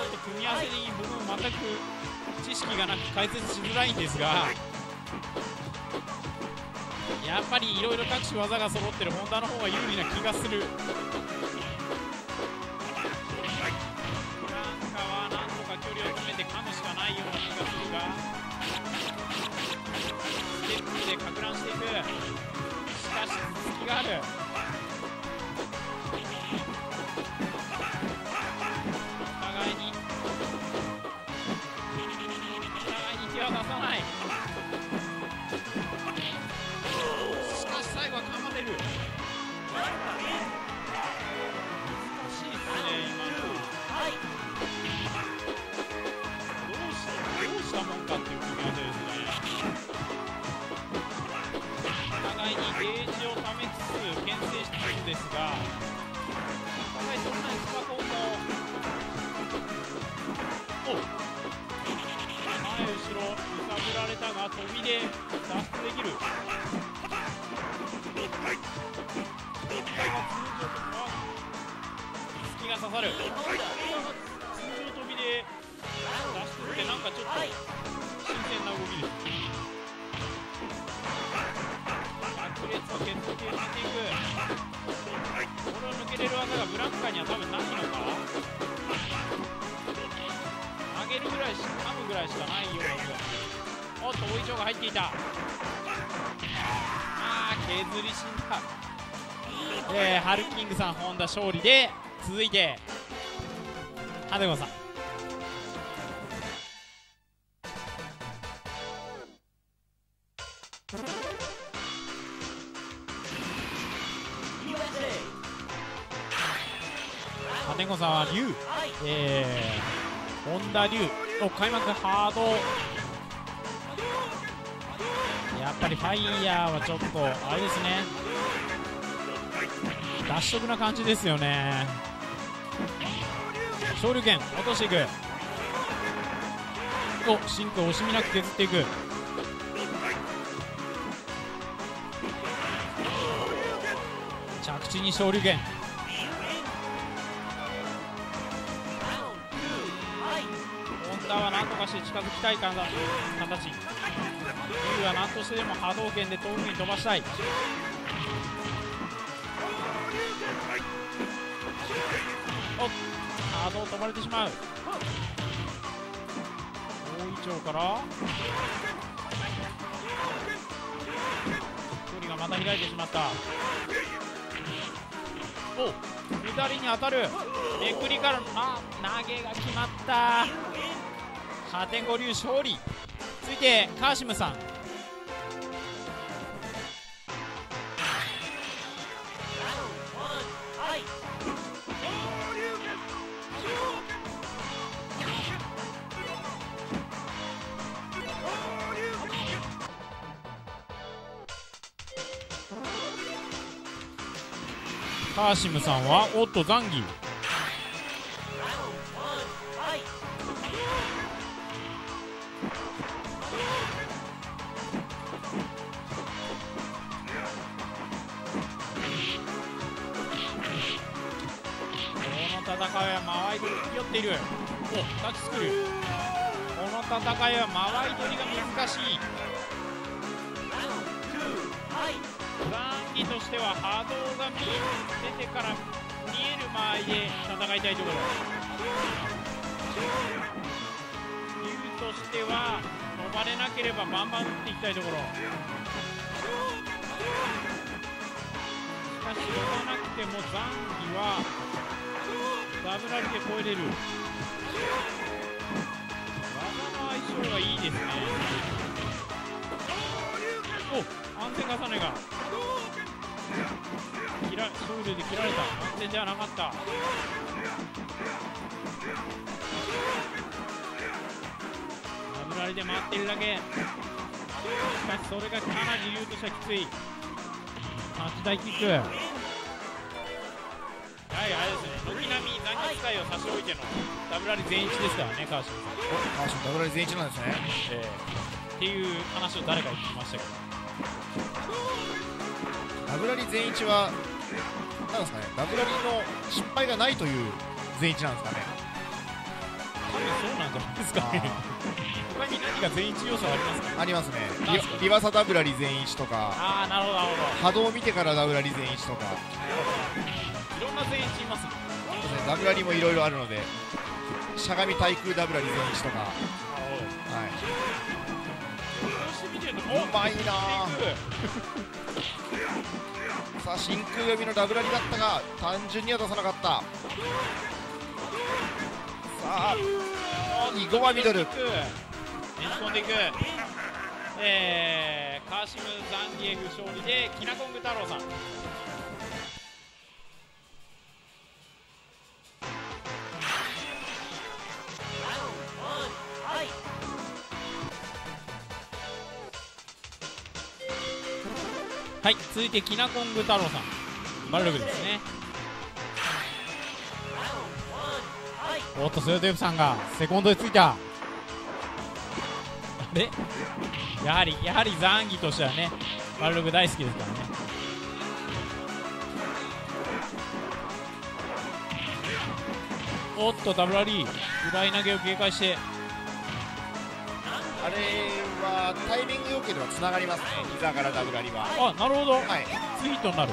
っと組み合わせに僕も全く知識がなく解説しづらいんですが、やっぱりいろいろ各種技が揃ってる本田の方が有利な気がする。ブランカはなんとか距離を詰めて噛むしかないような気がするが、ステップでかく乱していく。しかし隙がある。お互いに手は出さない。ですが、お互いそんなにスパコンも前後ろ揺さぶられたが、飛びで脱出できる。隙が刺さる。通常飛びで脱出って、なんかちょっと新鮮な動きです。爆裂を決定していく。抜けれる技がブランカには多分ないのか。上げるぐらいしか噛むぐらいしかないような気がする。おっと大いちょうが入っていた。あー、削り死んだ。ハルキングさん本田勝利で、続いてハネゴさん。金子さんは龍、本田龍の開幕ハード。やっぱりファイヤーはちょっとあれですね、脱色な感じですよね。昇竜拳落としていく。お、シンクを惜しみなく削っていく。着地に昇竜拳。は何とかして近づきたい形。龍は何としてでも波動拳で遠くに飛ばしたい。おっ、波動飛ばれてしまう。大いちょうから距離がまた開いてしまった。おっ、下りに当たる。めくりからの投げが決まった。8.5 流勝利。続いてカーシムさん。カーシムさんはおっとザンギー。お、タッチスクリュー。この戦いは間合い取りが難しい。ザンギとしては波動が出てから見える間合いで戦いたいところだ。龍としては飛ばれなければバンバン打っていきたいところ。しかし飛ばなくてもザンギはダブラリで超えれる。技の相性がいいですね。お、安全重ねがショールで切られた。安全ではなかった。人で回っているだけ。しかしそれがかなり理由としてはきつい。8台キック、やはりあれですね、軒並み残虐機会を差し置いてのダブラリ全一ですからね、川島さん。川島、ダブラリ全一なんですね、っていう話を誰か言ってましたけど、ダブラリ全一はなんですかね、ダブラリの失敗がないという全一なんですかね。多分そうなんじゃないですかね。他に何か全一要素ありますか。ありますね。リバサダブラリ全一とか、ああなるほどなるほど。波動を見てからダブラリ全一とか、いろんな全一いますね。ダブラリもいろいろあるので、しゃがみ対空ダブラリ全一とか、はい。うまいなさあ真空読みのダブラリだったが単純には出さなかった。さあイゴはミドル。持ち込んでいく。カーシム・ザンディエフ勝利でキナコング太郎さん。はい、続いてキナコング太郎さん、バルログですね。おっと、スヨトエフさんがセコンドについた。でやはりザンギとしてはね、バルログ大好きですからね。おっとダブラリー奪い投げを警戒して、あれはタイミング要件ではつながりますね、膝からダブラリーは。あ、なるほど、はい、ツイートになる。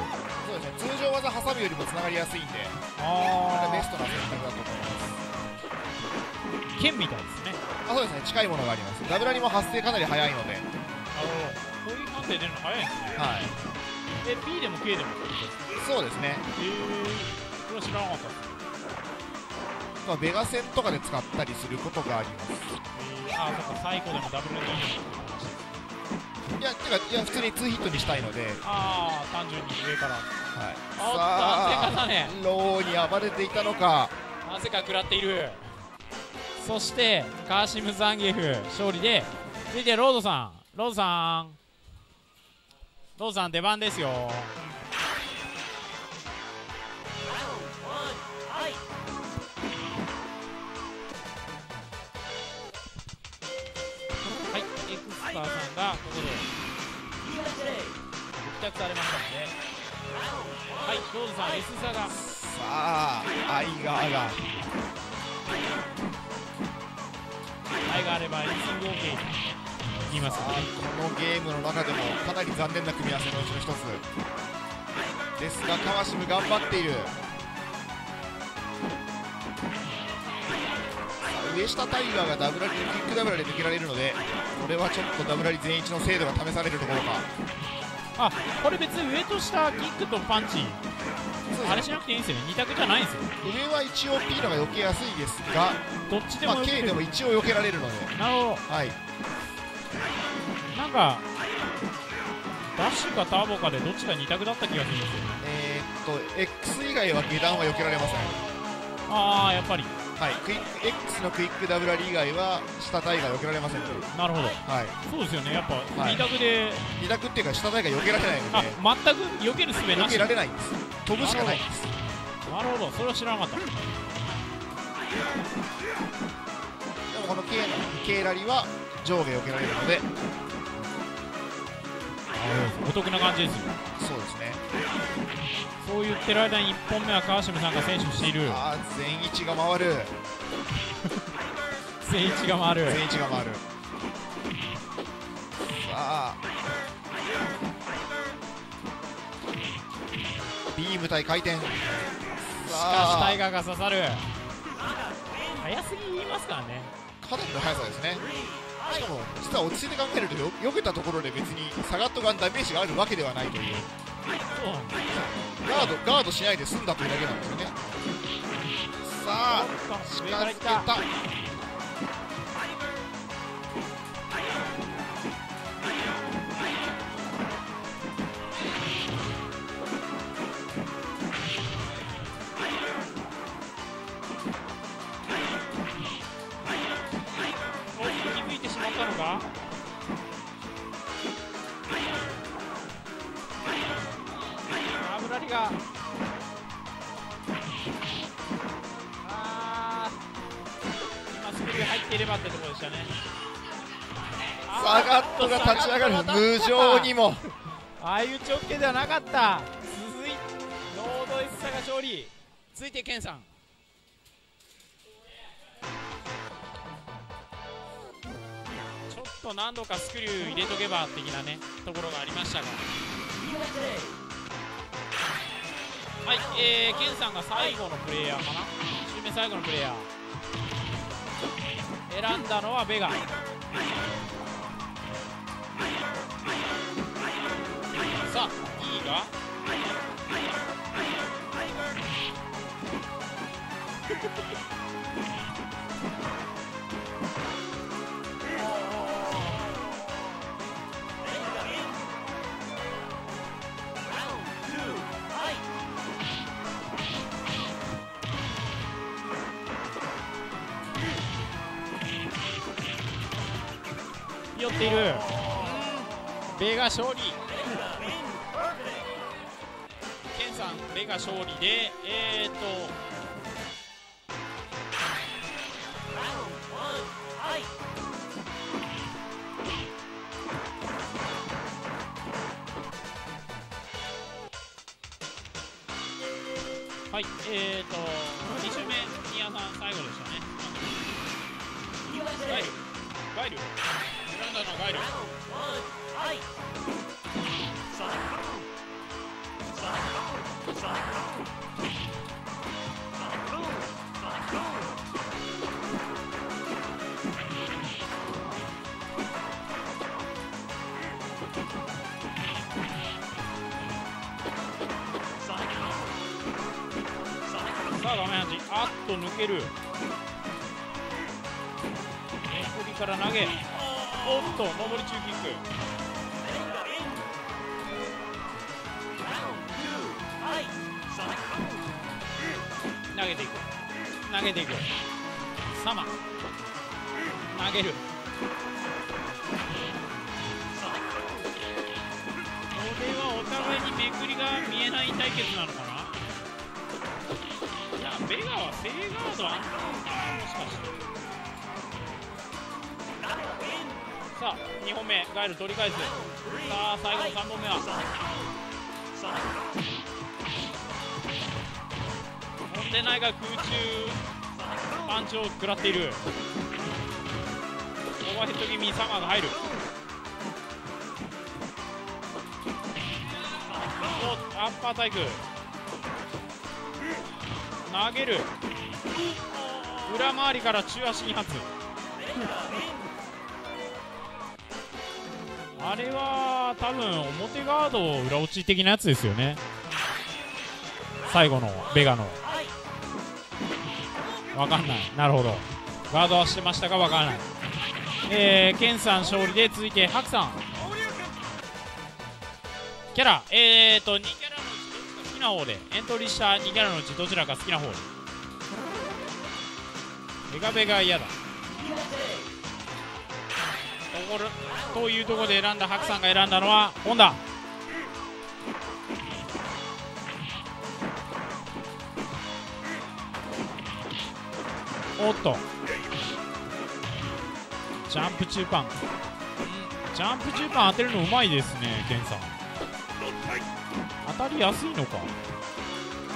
そうですね、通常技挟むよりもつながりやすいんで、これがベストな選択だと思います。剣みたいですね。あ、そうですね、近いものがあります。ダブラリーも発生かなり早いので、こういう感性出るの早いですね。はい、で P でも K でもそうですね。これは知らなかったですね。ベガ戦とかで使ったりすることがあります。ああ、そっか、最高でもダブルでもいや、てか、いや、普通にツーヒットにしたいので。ああ、単純に上から。はい。さあ、ね、ローに暴れていたのか。汗か食らっている。そして、カーシム・ザンギエフ勝利で、続いてロードさん、ロードさん出番ですよ。エクスパーさんがここで帰宅されましたので、はい、ローズさん、S 座が、さあ、アイガーが、アイガーあれば、エクス合計いきますね。このゲームの中でもかなり残念な組み合わせのうちの一つですが、カワシム頑張っている。上下タイガーがダブラリでキックダブラリで抜けられるので、これはちょっとダブラリ全一の精度が試されるところか。あ、これ別に上と下キックとパンチ、あれしなくていいんですよね。2択じゃないんですよ。上は一応 P のが避けやすいですが、どっちでも、まあ、K でも一応避けられるので。なるほど、はい、なんかダッシュかターボかでどっちか2択だった気がするんですよね。X 以外は下段は避けられません。ああ、やっぱりはい、X のクイックダブラリー以外は下台が避けられませんという。なるほど、はい、そうですよね。やっぱ2択で、2択っていうか下台が避けられないので、あ、全く避けるすべなし、避けられないんです。飛ぶしかないんです。なるほど、それは知らなかった。でもこの K ラリーは上下避けられるのでお得な感じですよ。そうですね。そう言ってる間に1本目は川島さんが選手している。ああ、全一が回る全一が回る。さあビーム対回転、しかしタイガーが刺さる。早すぎますからね、かなりの速さですね。しかも実は落ち着いて考えると、避けたところで別にサガットガンダメージがあるわけではないという。そうなんです。ガードしないで済んだというだけなんですよね。さあ近づけた。ったのか。村木が今スクリュー入っていればってところでしたね。サガットが立ち上がる、無情にもああいう直径ではなかった。続いてノードエスサが勝利。続いてケンさん。ちょっと何度かスクリュー入れとけば的なねところがありましたが、はい、ケンさんが最後のプレイヤーかな、1周目最後のプレイヤー選んだのはベガ。さあ E が寄っている。ベガ勝利。ベガ勝利で、はい、2周目ニアさん最後でしたね。ガイル選んだのガイル。さあダメージ、あっと抜ける。首から投げ、おっと上り中キック。投げていくサマ投げる。これはお互いにめくりが見えない対決なのかな。いやベガは正ガードあんのもしかして。さあ2本目ガイル取り返す。さあ最後の3本目はでないが空中パンチを食らっている。オーバーヘッド気味にサマーが入る。アッパータイク投げる。裏回りから中足2発あれは多分表ガード裏落ち的なやつですよね。最後のベガのわかんない。なるほど。ガードはしてましたがわからない。ケンさん勝利で、続いてハクさん。キャラ、2キャラのうち好きな方で、エントリーした2キャラのうちどちらか好きな方で。ベガベガ嫌だ。というところで選んだハクさんが選んだのはホンダ。おっとジャンプ中パン、ジャンプ中パン当てるのうまいですねケンさん。当たりやすいのか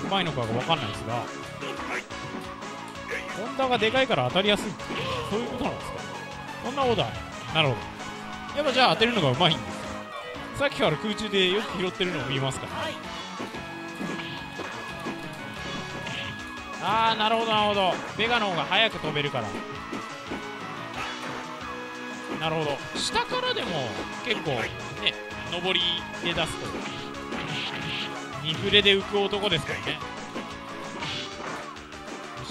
うまいのかが分かんないですが、ホンダがでかいから当たりやすい、そういうことなんですか。そんなことない。なるほど。やっぱじゃあ当てるのがうまいんです。さっきから空中でよく拾ってるのを見ますからね。ああなるほどなるほど。ベガの方が早く飛べるから。なるほど。下からでも結構ね上りで出すと二フレで浮く男ですからね。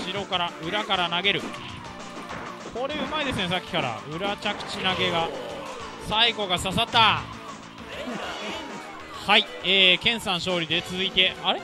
後ろから裏から投げる、これうまいですね。さっきから裏着地投げが最後が刺さった。はい、ケンさん勝利で、続いてあれ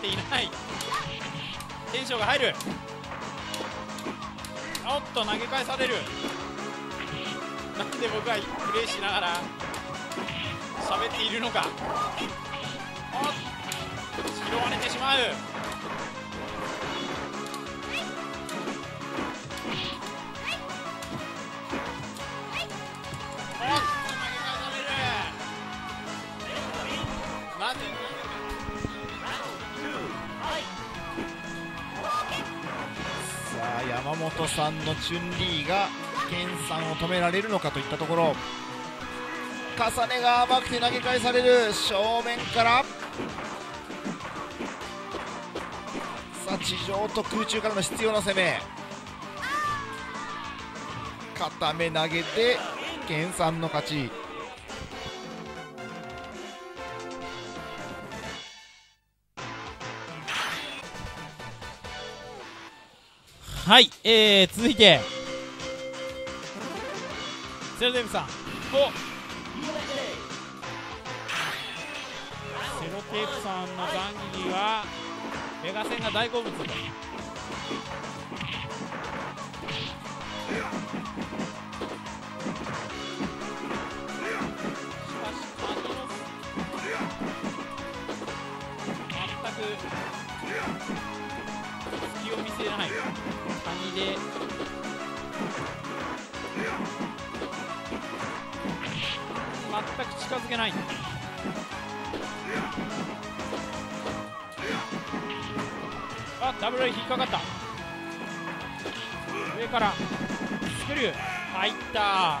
っていない。テンションが入る。おっと投げ返される。なんで僕はプレイしながら喋っているのか。おっ拾われてしまう。山本さんのチュンリーが健さんを止められるのかといったところ。重ねが甘くて投げ返される。正面からさあ地上と空中からの必要な攻め。固め投げて健さんの勝ち。はい、続いてセロテープさん。セロテープさんの談義はメガセンが大好物だ。全く近づけない。あ、ダブル A 引っかかった。上からスクリュー入った。ま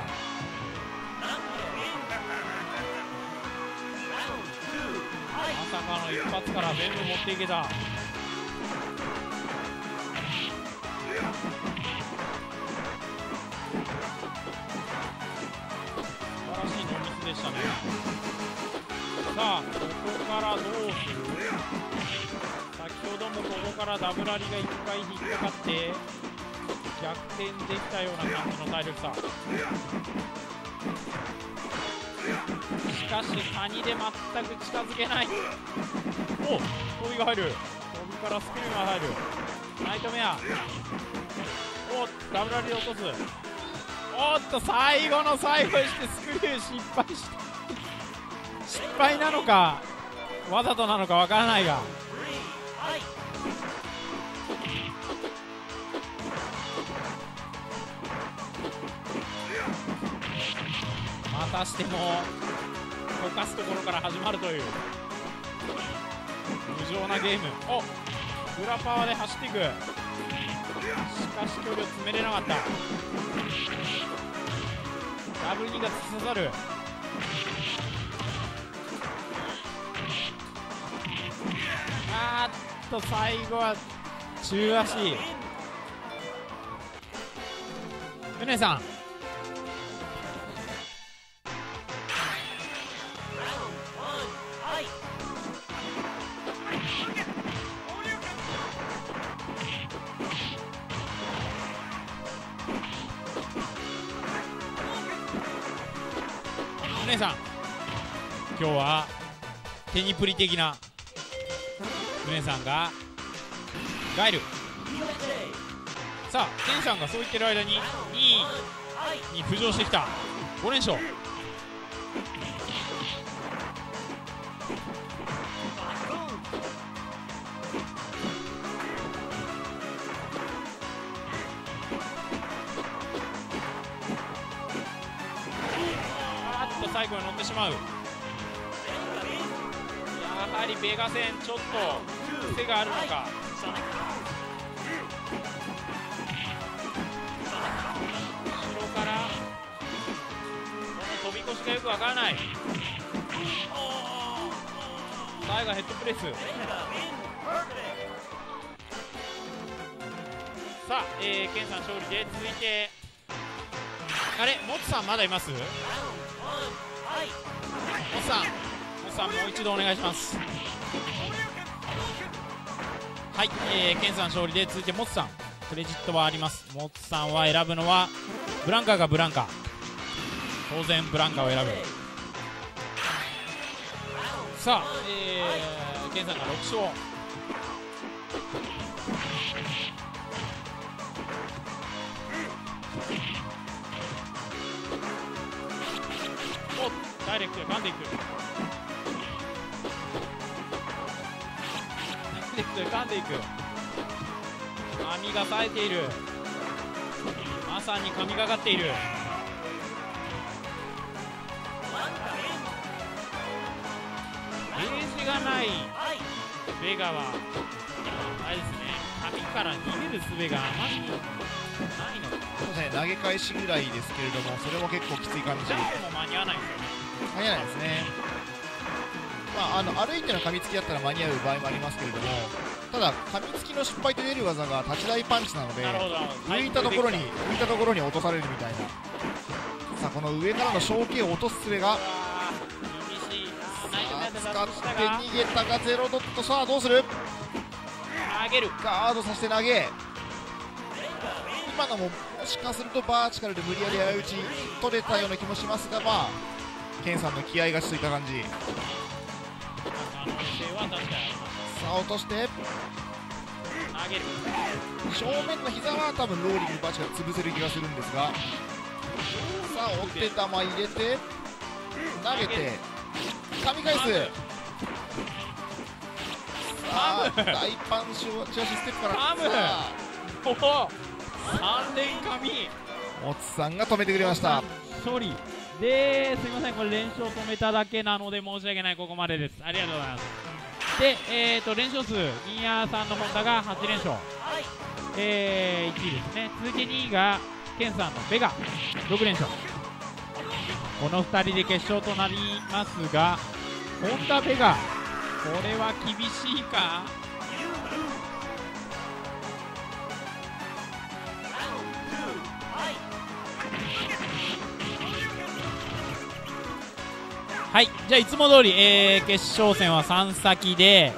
さかの一発から全部持っていけた。でしたね。さあここからどうする。先ほどもここからダブラリが1回引っかかって逆転できたような感じの体力差。しかし谷で全く近づけない。おっ飛びが入る。飛びからスピンが入る。ナイトメア。おっダブラリで落とす。おっと最後の最後にしてスクリュー失敗した。失敗なのかわざとなのかわからないが、またしても溶かすところから始まるという無情なゲーム。おっ裏パワーで走っていく。しかし距離を詰めれなかった。ダブル2が突き刺さる。最後は中足。うねさん今日はテニプリ的なムネさんがガイル。さあケンさんがそう言ってる間に2位に浮上してきた。5連勝。最後に乗ってしまう。やはりベガ戦ちょっと手があるのか。後ろからこの飛び越しがよくわからない。最後ヘッドプレス。さあ、ケンさん勝利で続いてあれモツさんまだいます。モツさんもう一度お願いします。はい、ケンさん勝利で続いてモツさんクレジットはあります。モツさんは選ぶのはブランカがブランカ。当然ブランカを選ぶ。さあ、ケンさんが6勝。お、ダイレクトでガンでいく。ダイレクトでガンでいく。髪が冴えている。まさに神がかっている。ベースがないベガはあれですね、髪から逃げる術があまりないのか。そうですね、投げ返しぐらいですけれども、それも結構きつい感じで、ジャンプも間に合わないですよね。間に合わないですね。まあ、歩いての噛みつきだったら間に合う場合もありますけれども、ただ噛みつきの失敗と出る技が立ち台パンチなので、浮いたところに落とされるみたいな。さあ、この上からの小径を落とす術が使って逃げたがゼロドット。さあどうする、投げる、ガードさせて投げ。今のももしかするとバーチカルで無理やり相打ち取れたような気もしますが、まあケンさんの気合がついた感じ。さあ落として投げる。正面の膝は多分ローリングバーチカル潰せる気がするんですが、さあお手玉入れて投げて噛み返す。さあ大パンチをチラシステップから3連噛み、おつさんが止めてくれました。勝利で、すみません、これ連勝止めただけなので申し訳ない。ここまでです。ありがとうございます。で、連勝数銀屋さんの本田が8連勝、1位ですね。続いて2位が健さんのベガ6連勝。この2人で決勝となりますが、本田ベガ、これは厳しいか。はい、じゃあいつも通り、決勝戦は3先で、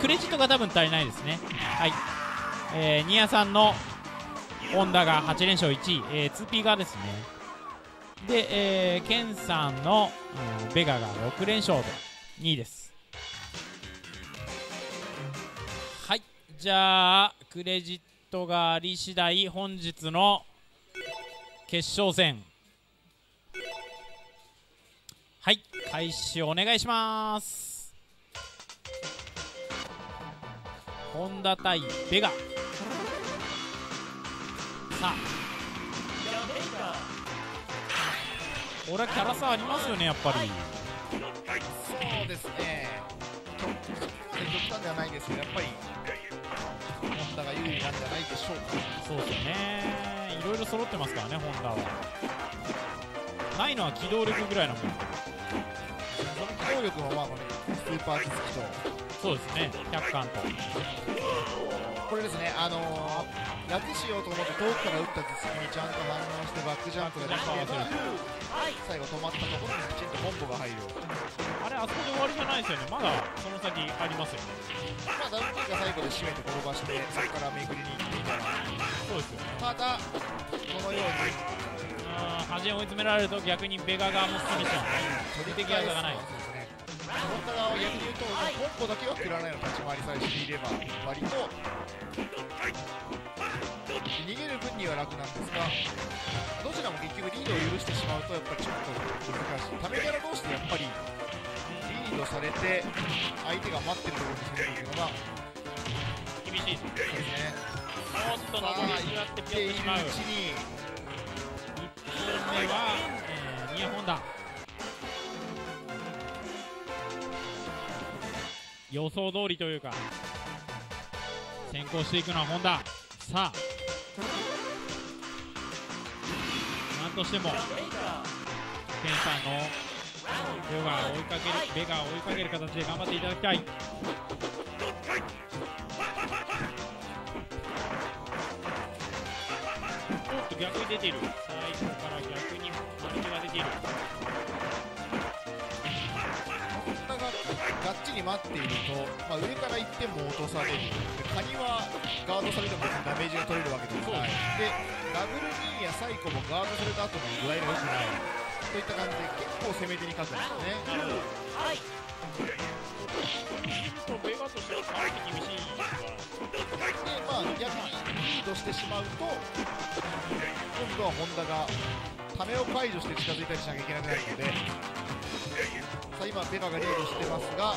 クレジットが多分足りないですね。はい、新谷さんの本田が8連勝1位、2P がですね。で、ケンさんの、ベガが6連勝で2位です。はい、じゃあクレジットがあり次第本日の決勝戦、はい、開始お願いします。本田対ベガ。さあ俺はキャラ差ありますよね、やっぱり。そうですね、極端ではないですけど、やっぱり本田が有利なんじゃないでしょうか。そうですよね、いろいろ揃ってますからね、本田は。ないのは機動力ぐらいのもん。その機動力はまあこのスーパー知識と、そうですね、100巻と。これですね、楽しようと思って遠くから打った筒にちゃんと反応してバックジャンプが出て合わせると、最後止まったところにきちんとコンボが入る。あれ、あそこで終わりじゃないですよね、まだその先ありますよね。まあダブルキーが最後で締めて転ばして、そこから巡りに行ってみたいな。そうですよね。ただこのように端へ追い詰められると逆にベガ側も進めちゃう、取り的技がない。本田側は逆に言うとコンボだけは食らわないの、立ち回りさえしていれば割と逃げる分には楽なんですが、どちらも結局リードを許してしまうとやっぱりちょっと難しい。ためキャラ同士でやっぱりリードされて相手が待ってるところに攻めるのが厳しいですね。おっと、残りにわってピョンとしまう。1本目は新谷本田。予想通りというか先行していくのは本田。さあなんとしてもケンさんのベガを追いかける形で頑張っていただきたい。おっと、逆に出ている。最後から逆にマルチが出ている。がっちり待っていると、まあ、上から1点も落とされる。カニはガードされてもダメージが取れるわけでもない。でダブル2やサイコもガードされた後の具合が良くないといった感じで、結構攻め手に勝つんですね。なるほど。はい、ベガとしてはかなり厳しいから。で、まあ逆にリードしてしまうと度は本田がためを解除して近づいたりしなきゃいけなくなるので、さあ今ベガがリードしてますが、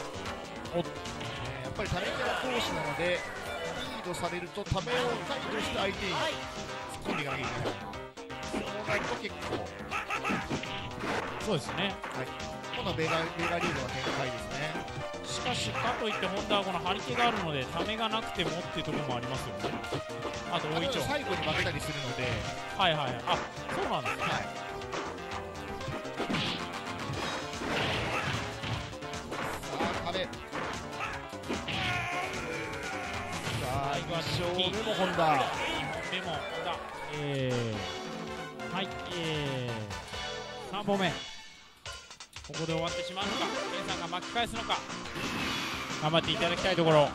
やっぱりためから投手なのでリードされるとためを解除して相手に突っ込んでいかなきゃいけない。そうなると結構そうですね。はい、今度はベガリードの展開ですね。しかしかといって本田はこの張り手があるのでためがなくてもっていうところもありますよね。あと大一丁最後に負けたりするので、はいはい、あ、そうなんですね。はい、さあ壁、さあ2勝目も本田、はい、3本目ここで終わってしまうのか、ケンさんが巻き返すのか、頑張っていただきたいところ。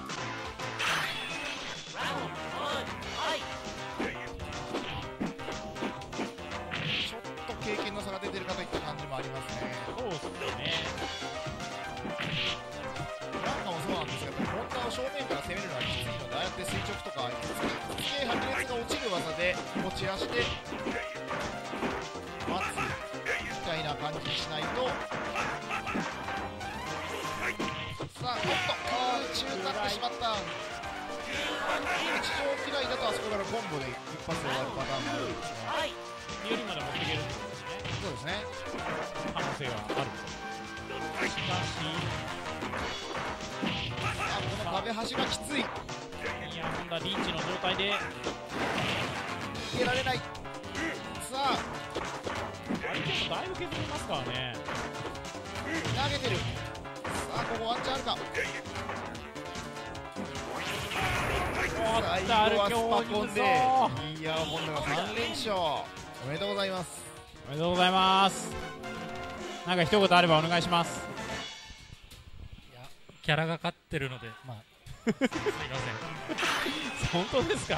経験の差が出てるかといった感じもありますね。そうですね。なんかもそうなんですけど、本田を正面から攻めるのはきついので、ああやって垂直とか突き破裂が落ちる技で持ち足で待つみたいな感じにしないと。さあ、おっと、中になってしまった。地上嫌いだとあそこからコンボで一発で終わるパターンもあるんですが、はい、よりまで持っていけるんですね。そうですね、可能性はある。しかしこの壁端がきつい。いや、今度はリーチの状態で逃げられない。さあ相手もだいぶ削りますからね。投げてる。さあここワンチャンあるか。最後はスパコンで、いや本田が3連勝、おめでとうございます。おめでとうございます。なんか一言あればお願いします。いや、キャラが勝ってるので、まあすいません本当ですか。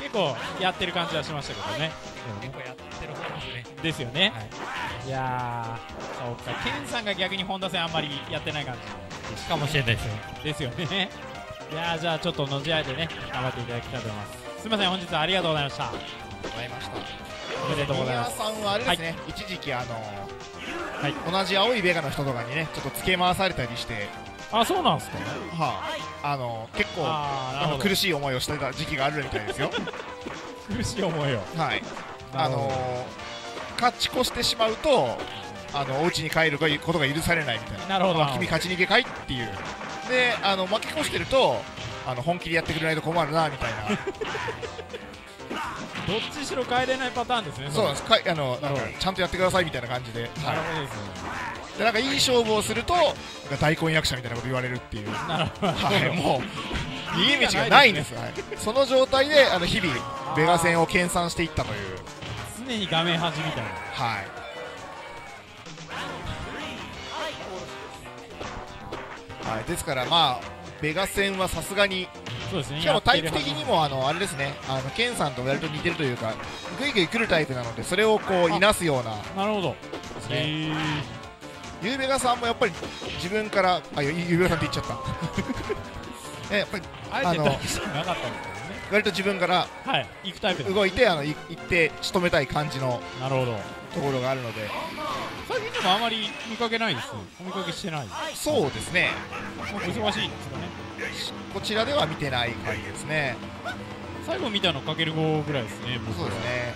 結構やってる感じはしましたけどね。結構やってる方ですね。ですよね、はい、いやーそうか、ケンさんが逆に本田戦あんまりやってない感じかもしれないですよね。ですよねいや、じゃあちょっとのじ合いでね、頑張っていただきたいと思います。すいません、本日はありがとうございました。おめでとうございます。宮さんはあれですね、はい、一時期はい、同じ青いベガの人とかにね、ちょっと付け回されたりして。あ、そうなんですかね。結構苦しい思いをしてた時期があるみたいですよ苦しい思いを、はい、勝ち越してしまうとお家に帰ることが許されないみたいな。なるほど、まあ、君勝ち逃げかいっていうで、負け越してると本気でやってくれないと困るなみたいなどっちしろ帰れないパターンですね。そうなんです。ちゃんとやってくださいみたいな感じで、なんかいい勝負をすると大根役者みたいなこと言われるっていう。なるほど、はい、もう逃げ道がないんです、はい、その状態で日々ベガ戦を研鑽していったという。常に画面端みたいな、はい、はい、ですから、まあ、ベガ戦はさすがに、しかもタイプ的にもあれですね、ケンさんと割と似てるというか、ぐいぐい来るタイプなので、それをこういなすような、なるほど、ゆうべがさんもやっぱり自分から、あ、ゆうべがさんって言っちゃった、やっぱり、割と自分から動いて、行って仕留めたい感じのところがあるので。最近でもあまり見かけないですよ。お見かけしてない。そうですね。忙しいんですかね。こちらでは見てない感じですね。最後見たのかける5ぐらいですね。そうですね。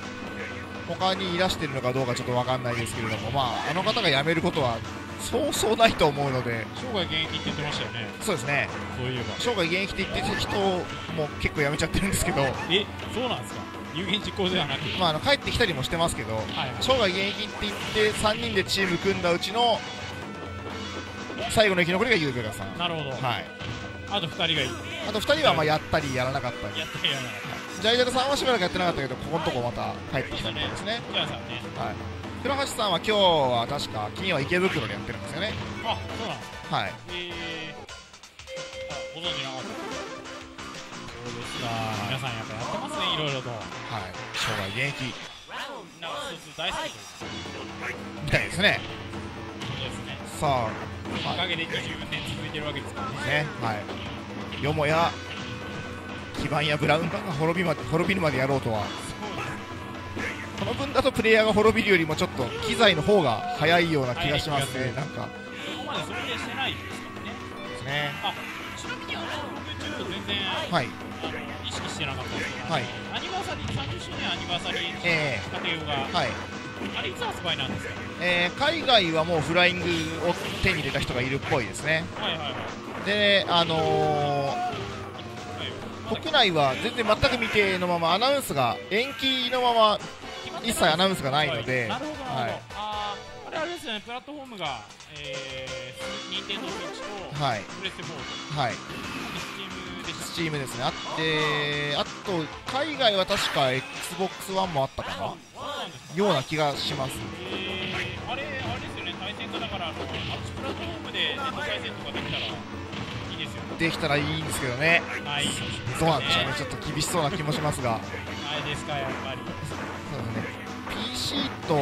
他にいらしてるのかどうかちょっとわかんないですけれども、まあの方が辞めることはそうそうないと思うので。生涯現役って言ってましたよね。そうですね。そういえば生涯現役って言ってる人も結構辞めちゃってるんですけど。え、そうなんですか。有言実行ではなく、まあ、帰ってきたりもしてますけど、生涯現役って言って3人でチーム組んだうちの最後の生き残りがゆうべがさん。なるほど、はい、あと2人がいい。あと2人はまあやったりやらなかったり。ジャイジャルさんはしばらくやってなかったけど、ここのとこまた帰ってきたみたいですね。倉橋さんは今日は確か金は池袋でやってるんですよね。あ、そうなんですか。はい、ご存知なかった。皆さんやっぱやってますね、いろいろと。はい、生涯現役大好きみたいですね。さあ、おかげで20年続いてるわけですからね。はい、よもや基盤やブラウン管が滅びるまでやろうとは。この分だとプレイヤーが滅びるよりもちょっと機材の方が早いような気がしますね。なんかここまで想定してないですからね。ですね。あ、ちなみに全然、はい、意識してなかったんですけど、はい、アニバーサリー30周年アニバーサリーの家庭が、はい、あれいつ発売なんですか？海外はもうフライングを手に入れた人がいるっぽいですね。はいはいはい、で国内は全く未定のままアナウンスが延期のまま一切アナウンスがないので、あれあれですよね、プラットフォームが任天堂スイッチとプレステ4と、はい、スチームですね。あってあと海外は確か Xbox One もあったかなような気がします。あれあれですよね、対戦がだからあっちプラットフォームでネット対戦とかできたら。できたらいいんですけどね、はい、どうなんでしょうね、ちょっと厳しそうな気もしますが、はいですか、やっぱりそうですね、PC と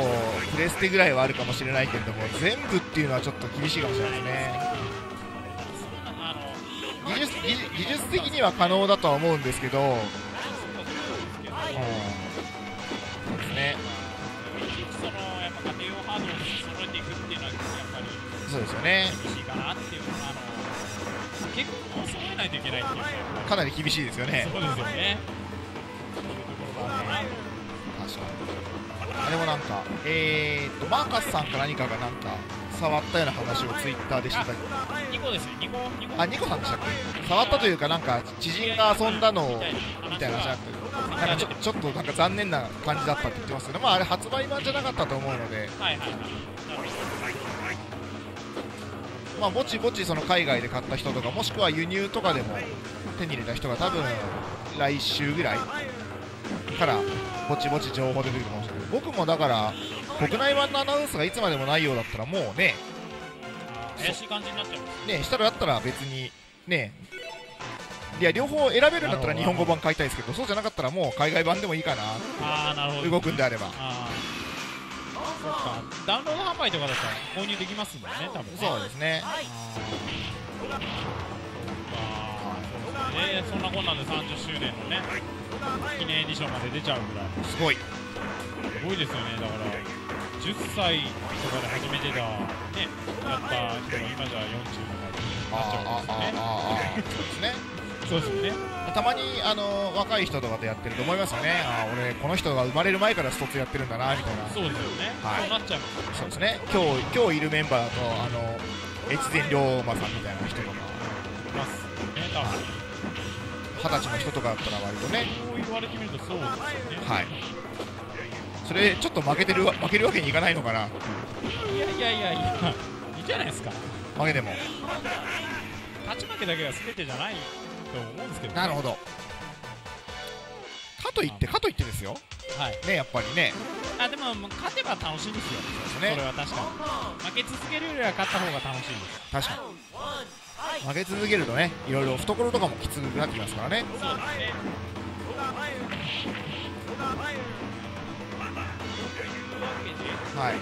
プレステぐらいはあるかもしれないけれども、全部っていうのはちょっと厳しいかもしれないですね。技術的には可能だとは思うんですけど、そうですね、やっぱ家庭用ハードを揃えていくっていうのは、やっぱりそうですよね。厳しいかなっていう結構揃えないといけないっていうかなり厳しいですよね。そうですよね。確かに。あれもなんかマーカスさんか何かがなんか触ったような話をツイッターでしてたけど。ニコですね。ニコ。あ、ニコさんでしたっけ？触ったというかなんか知人が遊んだのをみたいな話だったけど、なんかちょっとなんか残念な感じだったって言ってますけど、まああれ発売版じゃなかったと思うので。はいはいはい。まあぼちぼちその海外で買った人とかもしくは輸入とかでも手に入れた人が多分来週ぐらいからぼちぼち情報出てくるかもしれない。僕もだから国内版のアナウンスがいつまでもないようだったらもうね怪しい感じになっちゃうね。したらだったら別にね、いや両方選べるんだったら日本語版買いたいですけど、そうじゃなかったらもう海外版でもいいかな。ああなるほど、動くんであれば。そうか、ダウンロード販売とかだったら購入できますもんね、多分ね。そうですね。そんなこんなんで30周年のね記念エディションまで出ちゃうぐらいすごいですよね。だから10歳とかで始めてた、ね、やった人が今じゃ40とかになっちゃうんですね。そうですね。たまに若い人とかでやってると思いますよね。ああ、俺この人が生まれる前からストツやってるんだなみたいな。そうですよね。はい、そうなっちゃう。そうですね。今日いるメンバーだと越前龍馬さんみたいな人とかいますね。多分20歳の人とかだったら割とね。そう言われてみるとそうですよね。はい。それちょっと負けるわけにいかないのかな。いやいいじゃないですか。負けでも勝ち負けだけが全てじゃない。なるほど。かといってですよ。はい。ね、やっぱりね。あ、でも勝てば楽しいんですよ。それは確かに。負け続けるよりは勝った方が楽しいです。確かに。負け続けるとね、いろいろ懐とかもきつくなってきますからね。そうですね。はい。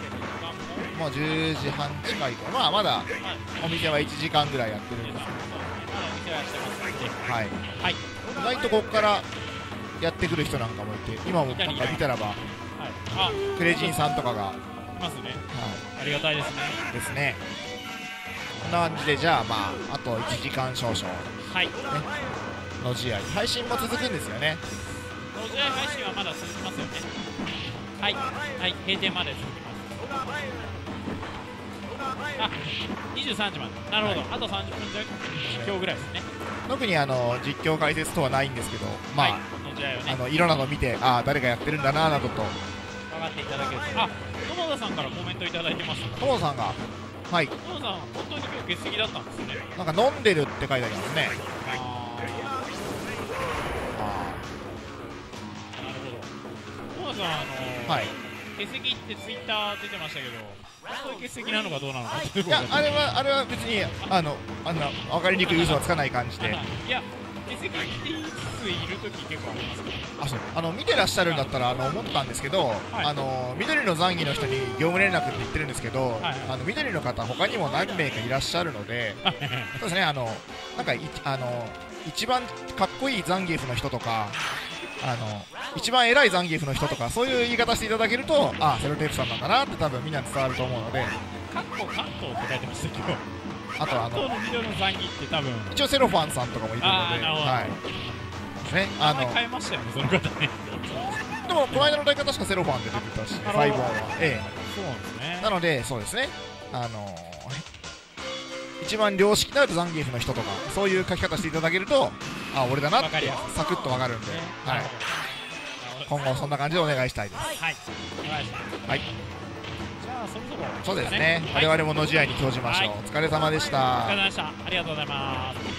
もう10時半近いから、まあまだお店は1時間ぐらいやってるんですけど。はい、はい、意外とここからやってくる人なんかもいて、今もなんか見たらば、クレジンさんとかがいますね。ありがたいですね。ですね。こんな感じで、じゃあ、まあ、あと1時間少々、はい、ね、の試合配信も続くんですよね。の試合配信はまだ続きますよね。はい、はい、閉店まで続きます。あ、23時まで。なるほど、はい、あと30分弱今日ぐらいですね。特に実況解説とはないんですけど、まあ、はい、いろんなの見て、ああ誰がやってるんだななどと分かっていただけると。あ、友田さんからコメントいただいてます。友田さんが、はい、友田さん本当に今日欠席だったんですね。なんか飲んでるって書いてありますね。なるほど。友田さんはい、欠席ってツイッター出てましたけど、欠席なのかどうなのか。いや、あれは別にあんな分かりにくい嘘はつかない感じで。いや、欠席っていついる時結構ありますけど。あ、そう。見てらっしゃるんだったら思ったんですけど、緑の残儀の人に業務連絡って言ってるんですけど、緑の方他にも何名かいらっしゃるので、そうですね、なんか一番かっこいいザンギエフの人とか。一番偉いザンギーフの人とかそういう言い方していただけると、あ、セロテープさんなんだなって多分みんなに伝わると思うので、カッコカッコって書いてましたけど、あと緑のザンギーって多分一応セロファンさんとかもいるので、はいね、変えましたよね、その方ね。でもこの間の大会確かセロファンで出てたし、ファイボーンは A なので、そうですね、一番良識のあるザンギーフの人とかそういう書き方していただけると、あ、俺だなってサクッとわかるんで、はい、今後そんな感じでお願いしたいです。はい、はい、じゃあそろそろ、そうですね、我々も野試合に興じましょう。お疲れ様でした。お疲れ様でした。ありがとうございます。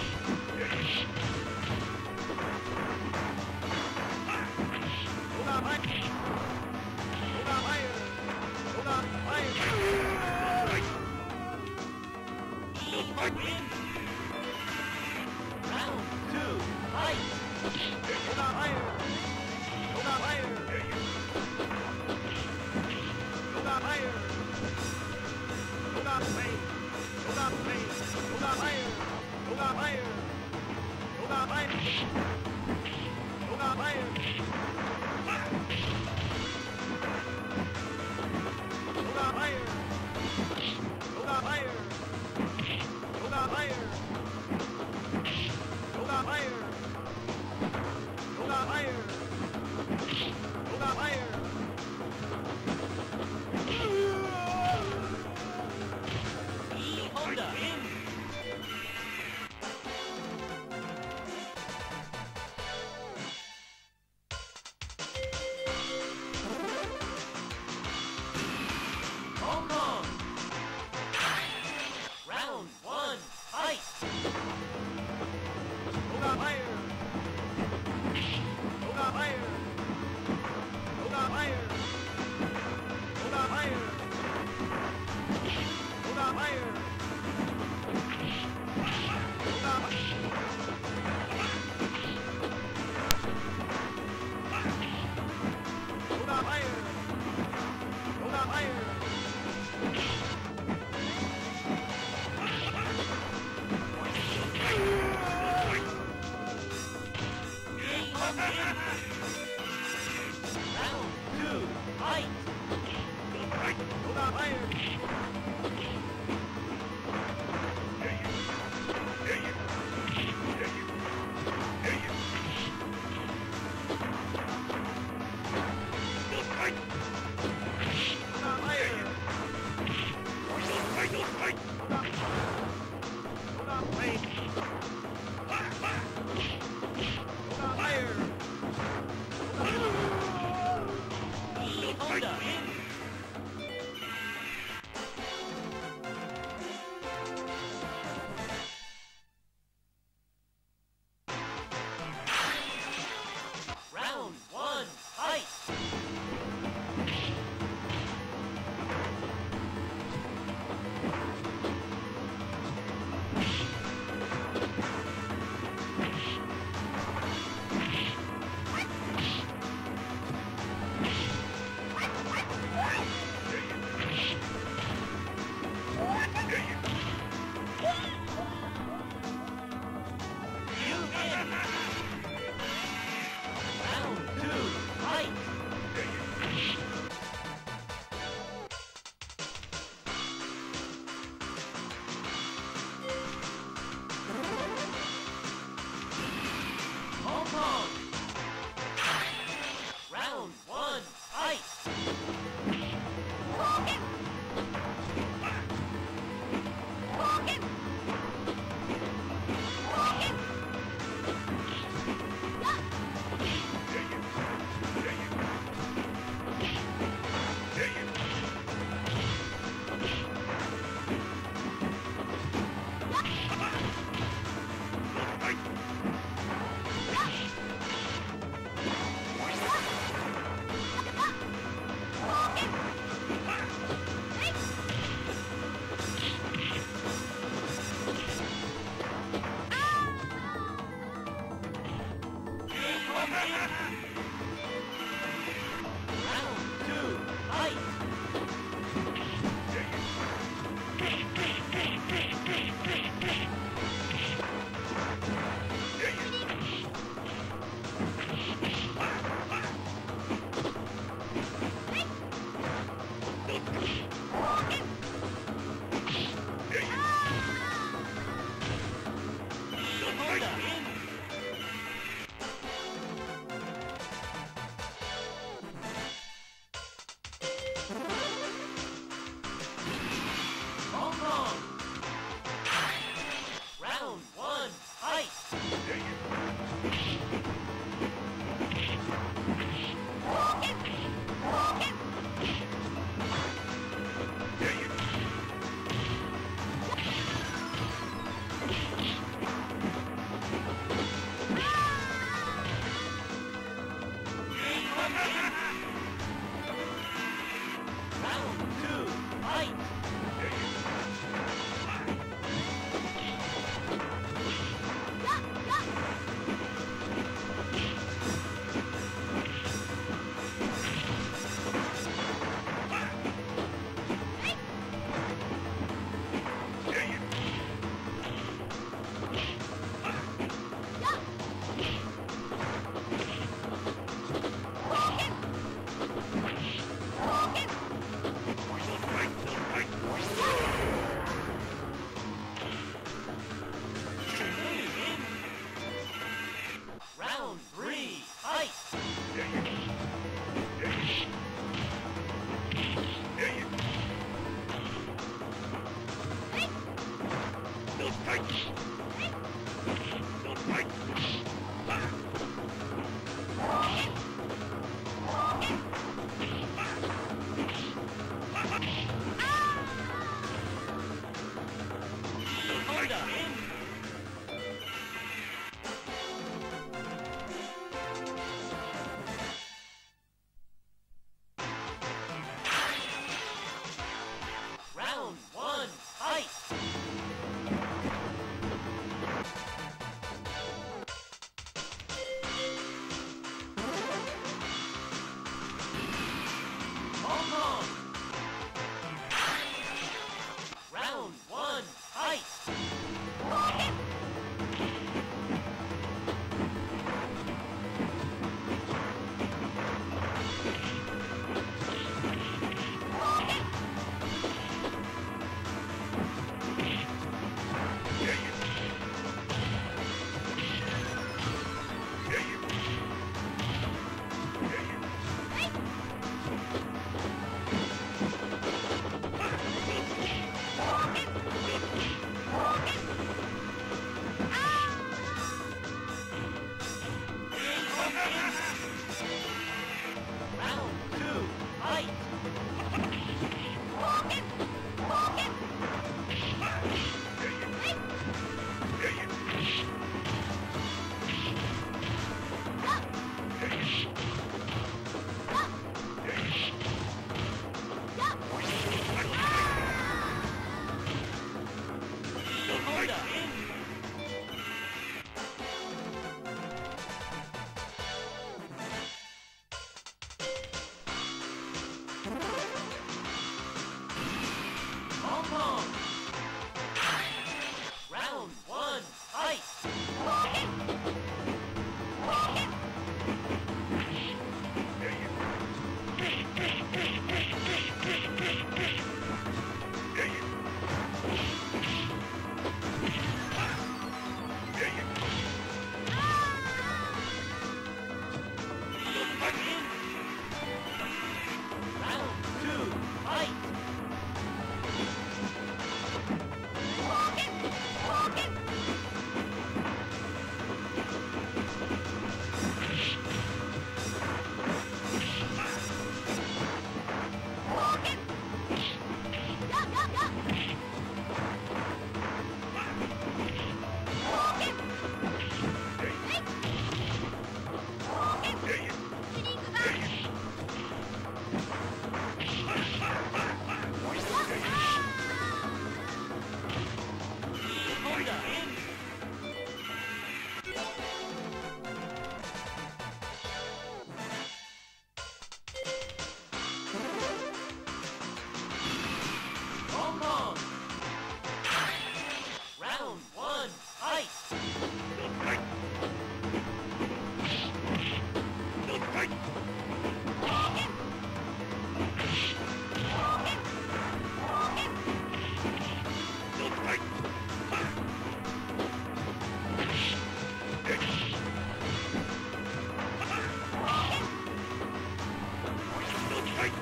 Round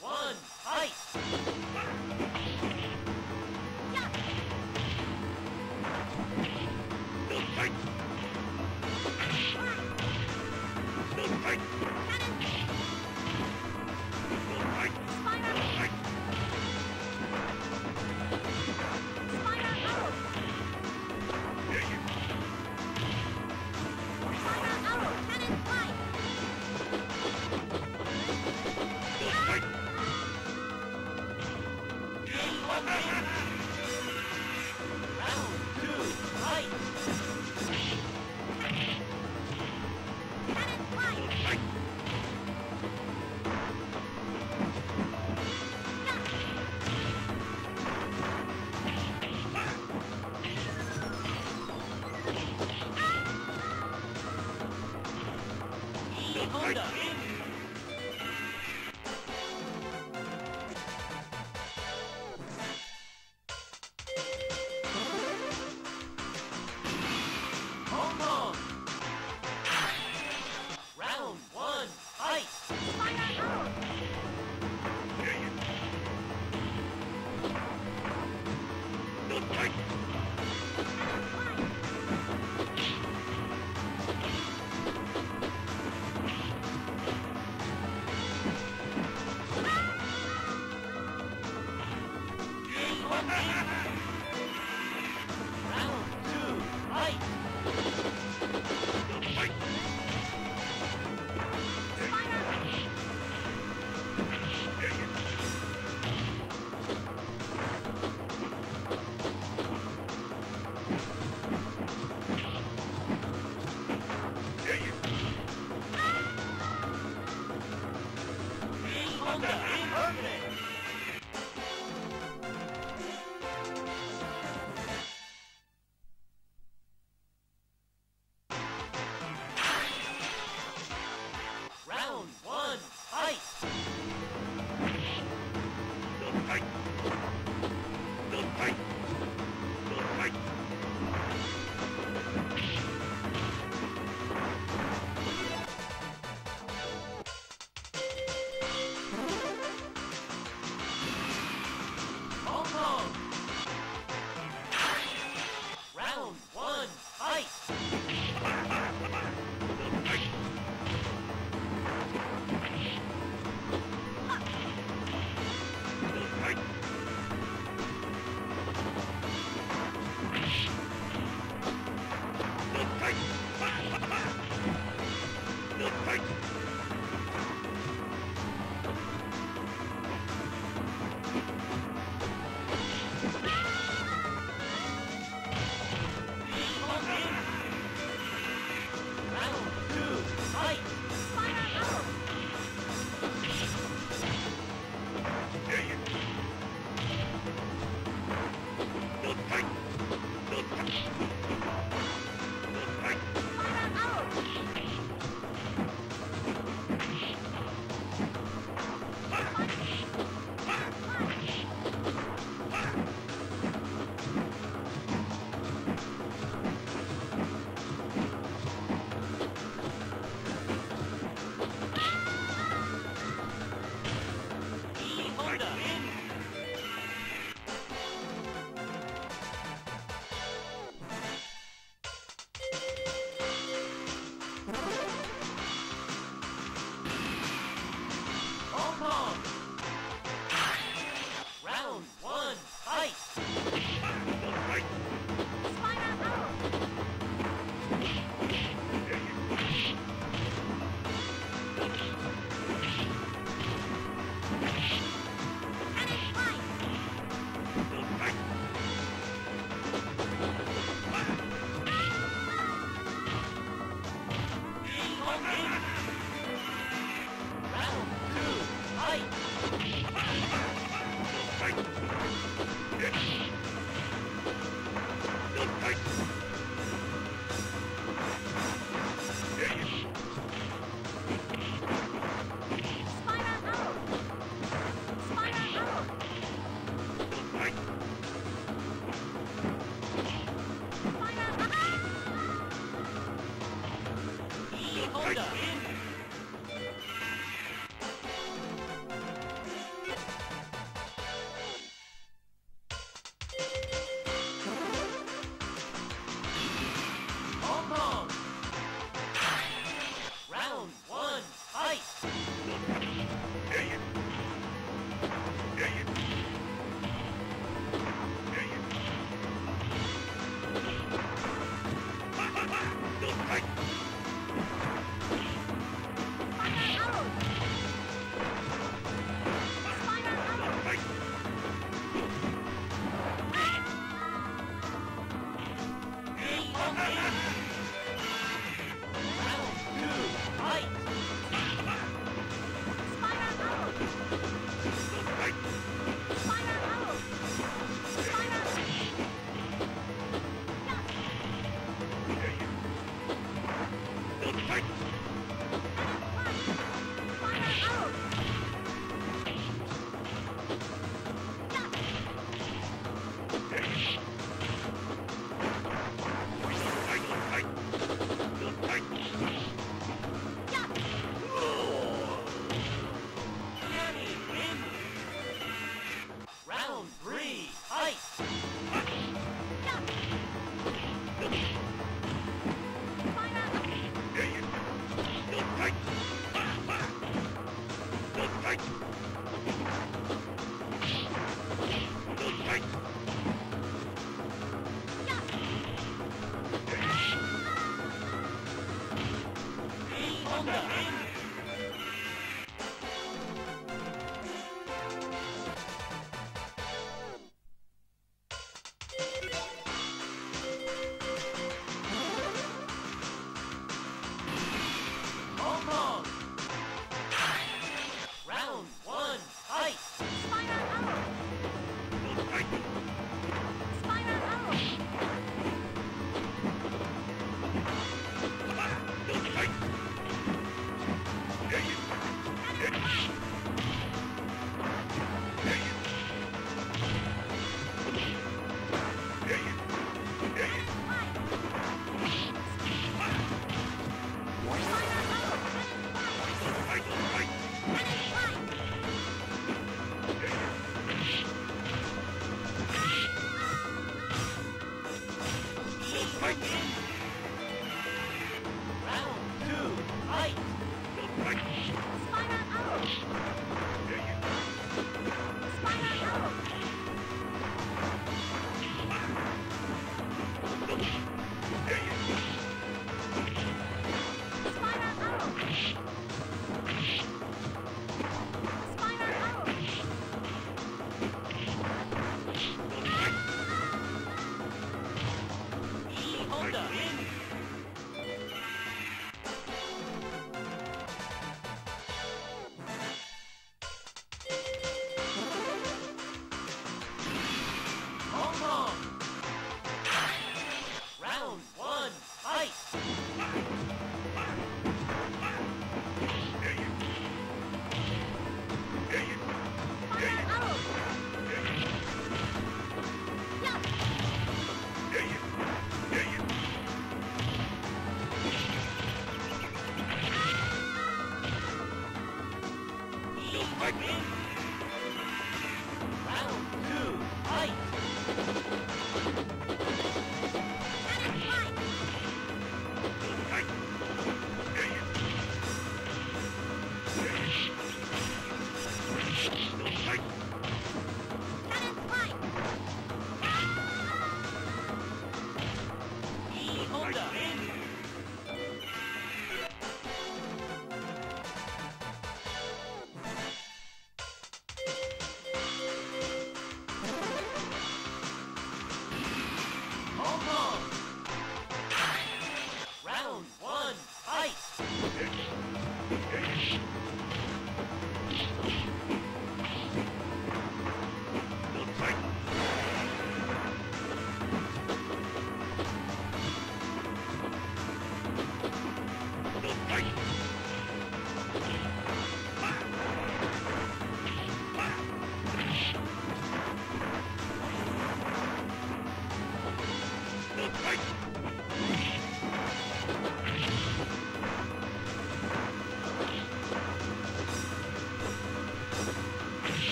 one.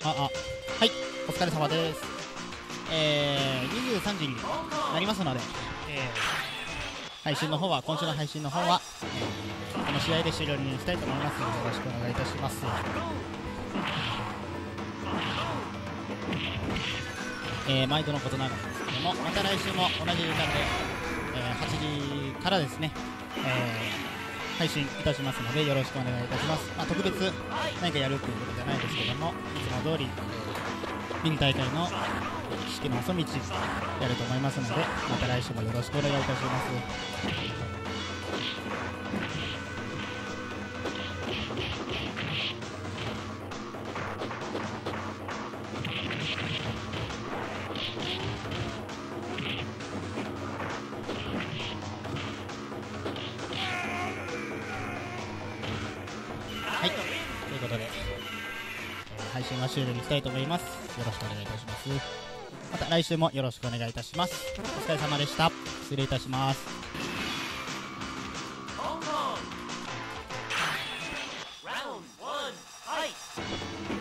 はい、お疲れ様です。23時になりますので、配信の方は、今週の配信の方は、この試合で終了にしたいと思います。よろしくお願いいたします。毎度のことながらですけども、また来週も同じ時間で、8時からですね、配信いたしますのでよろしくお願いいたします。まあ、特別何かやるということじゃないですけども、いつも通りミニ大会の式の細道やると思いますので、また来週もよろしくお願いいたします。配信は終了にしたいと思います。よろしくお願いいたします。また来週もよろしくお願いいたします。お疲れ様でした。失礼いたします。ラウンド1、ファイト。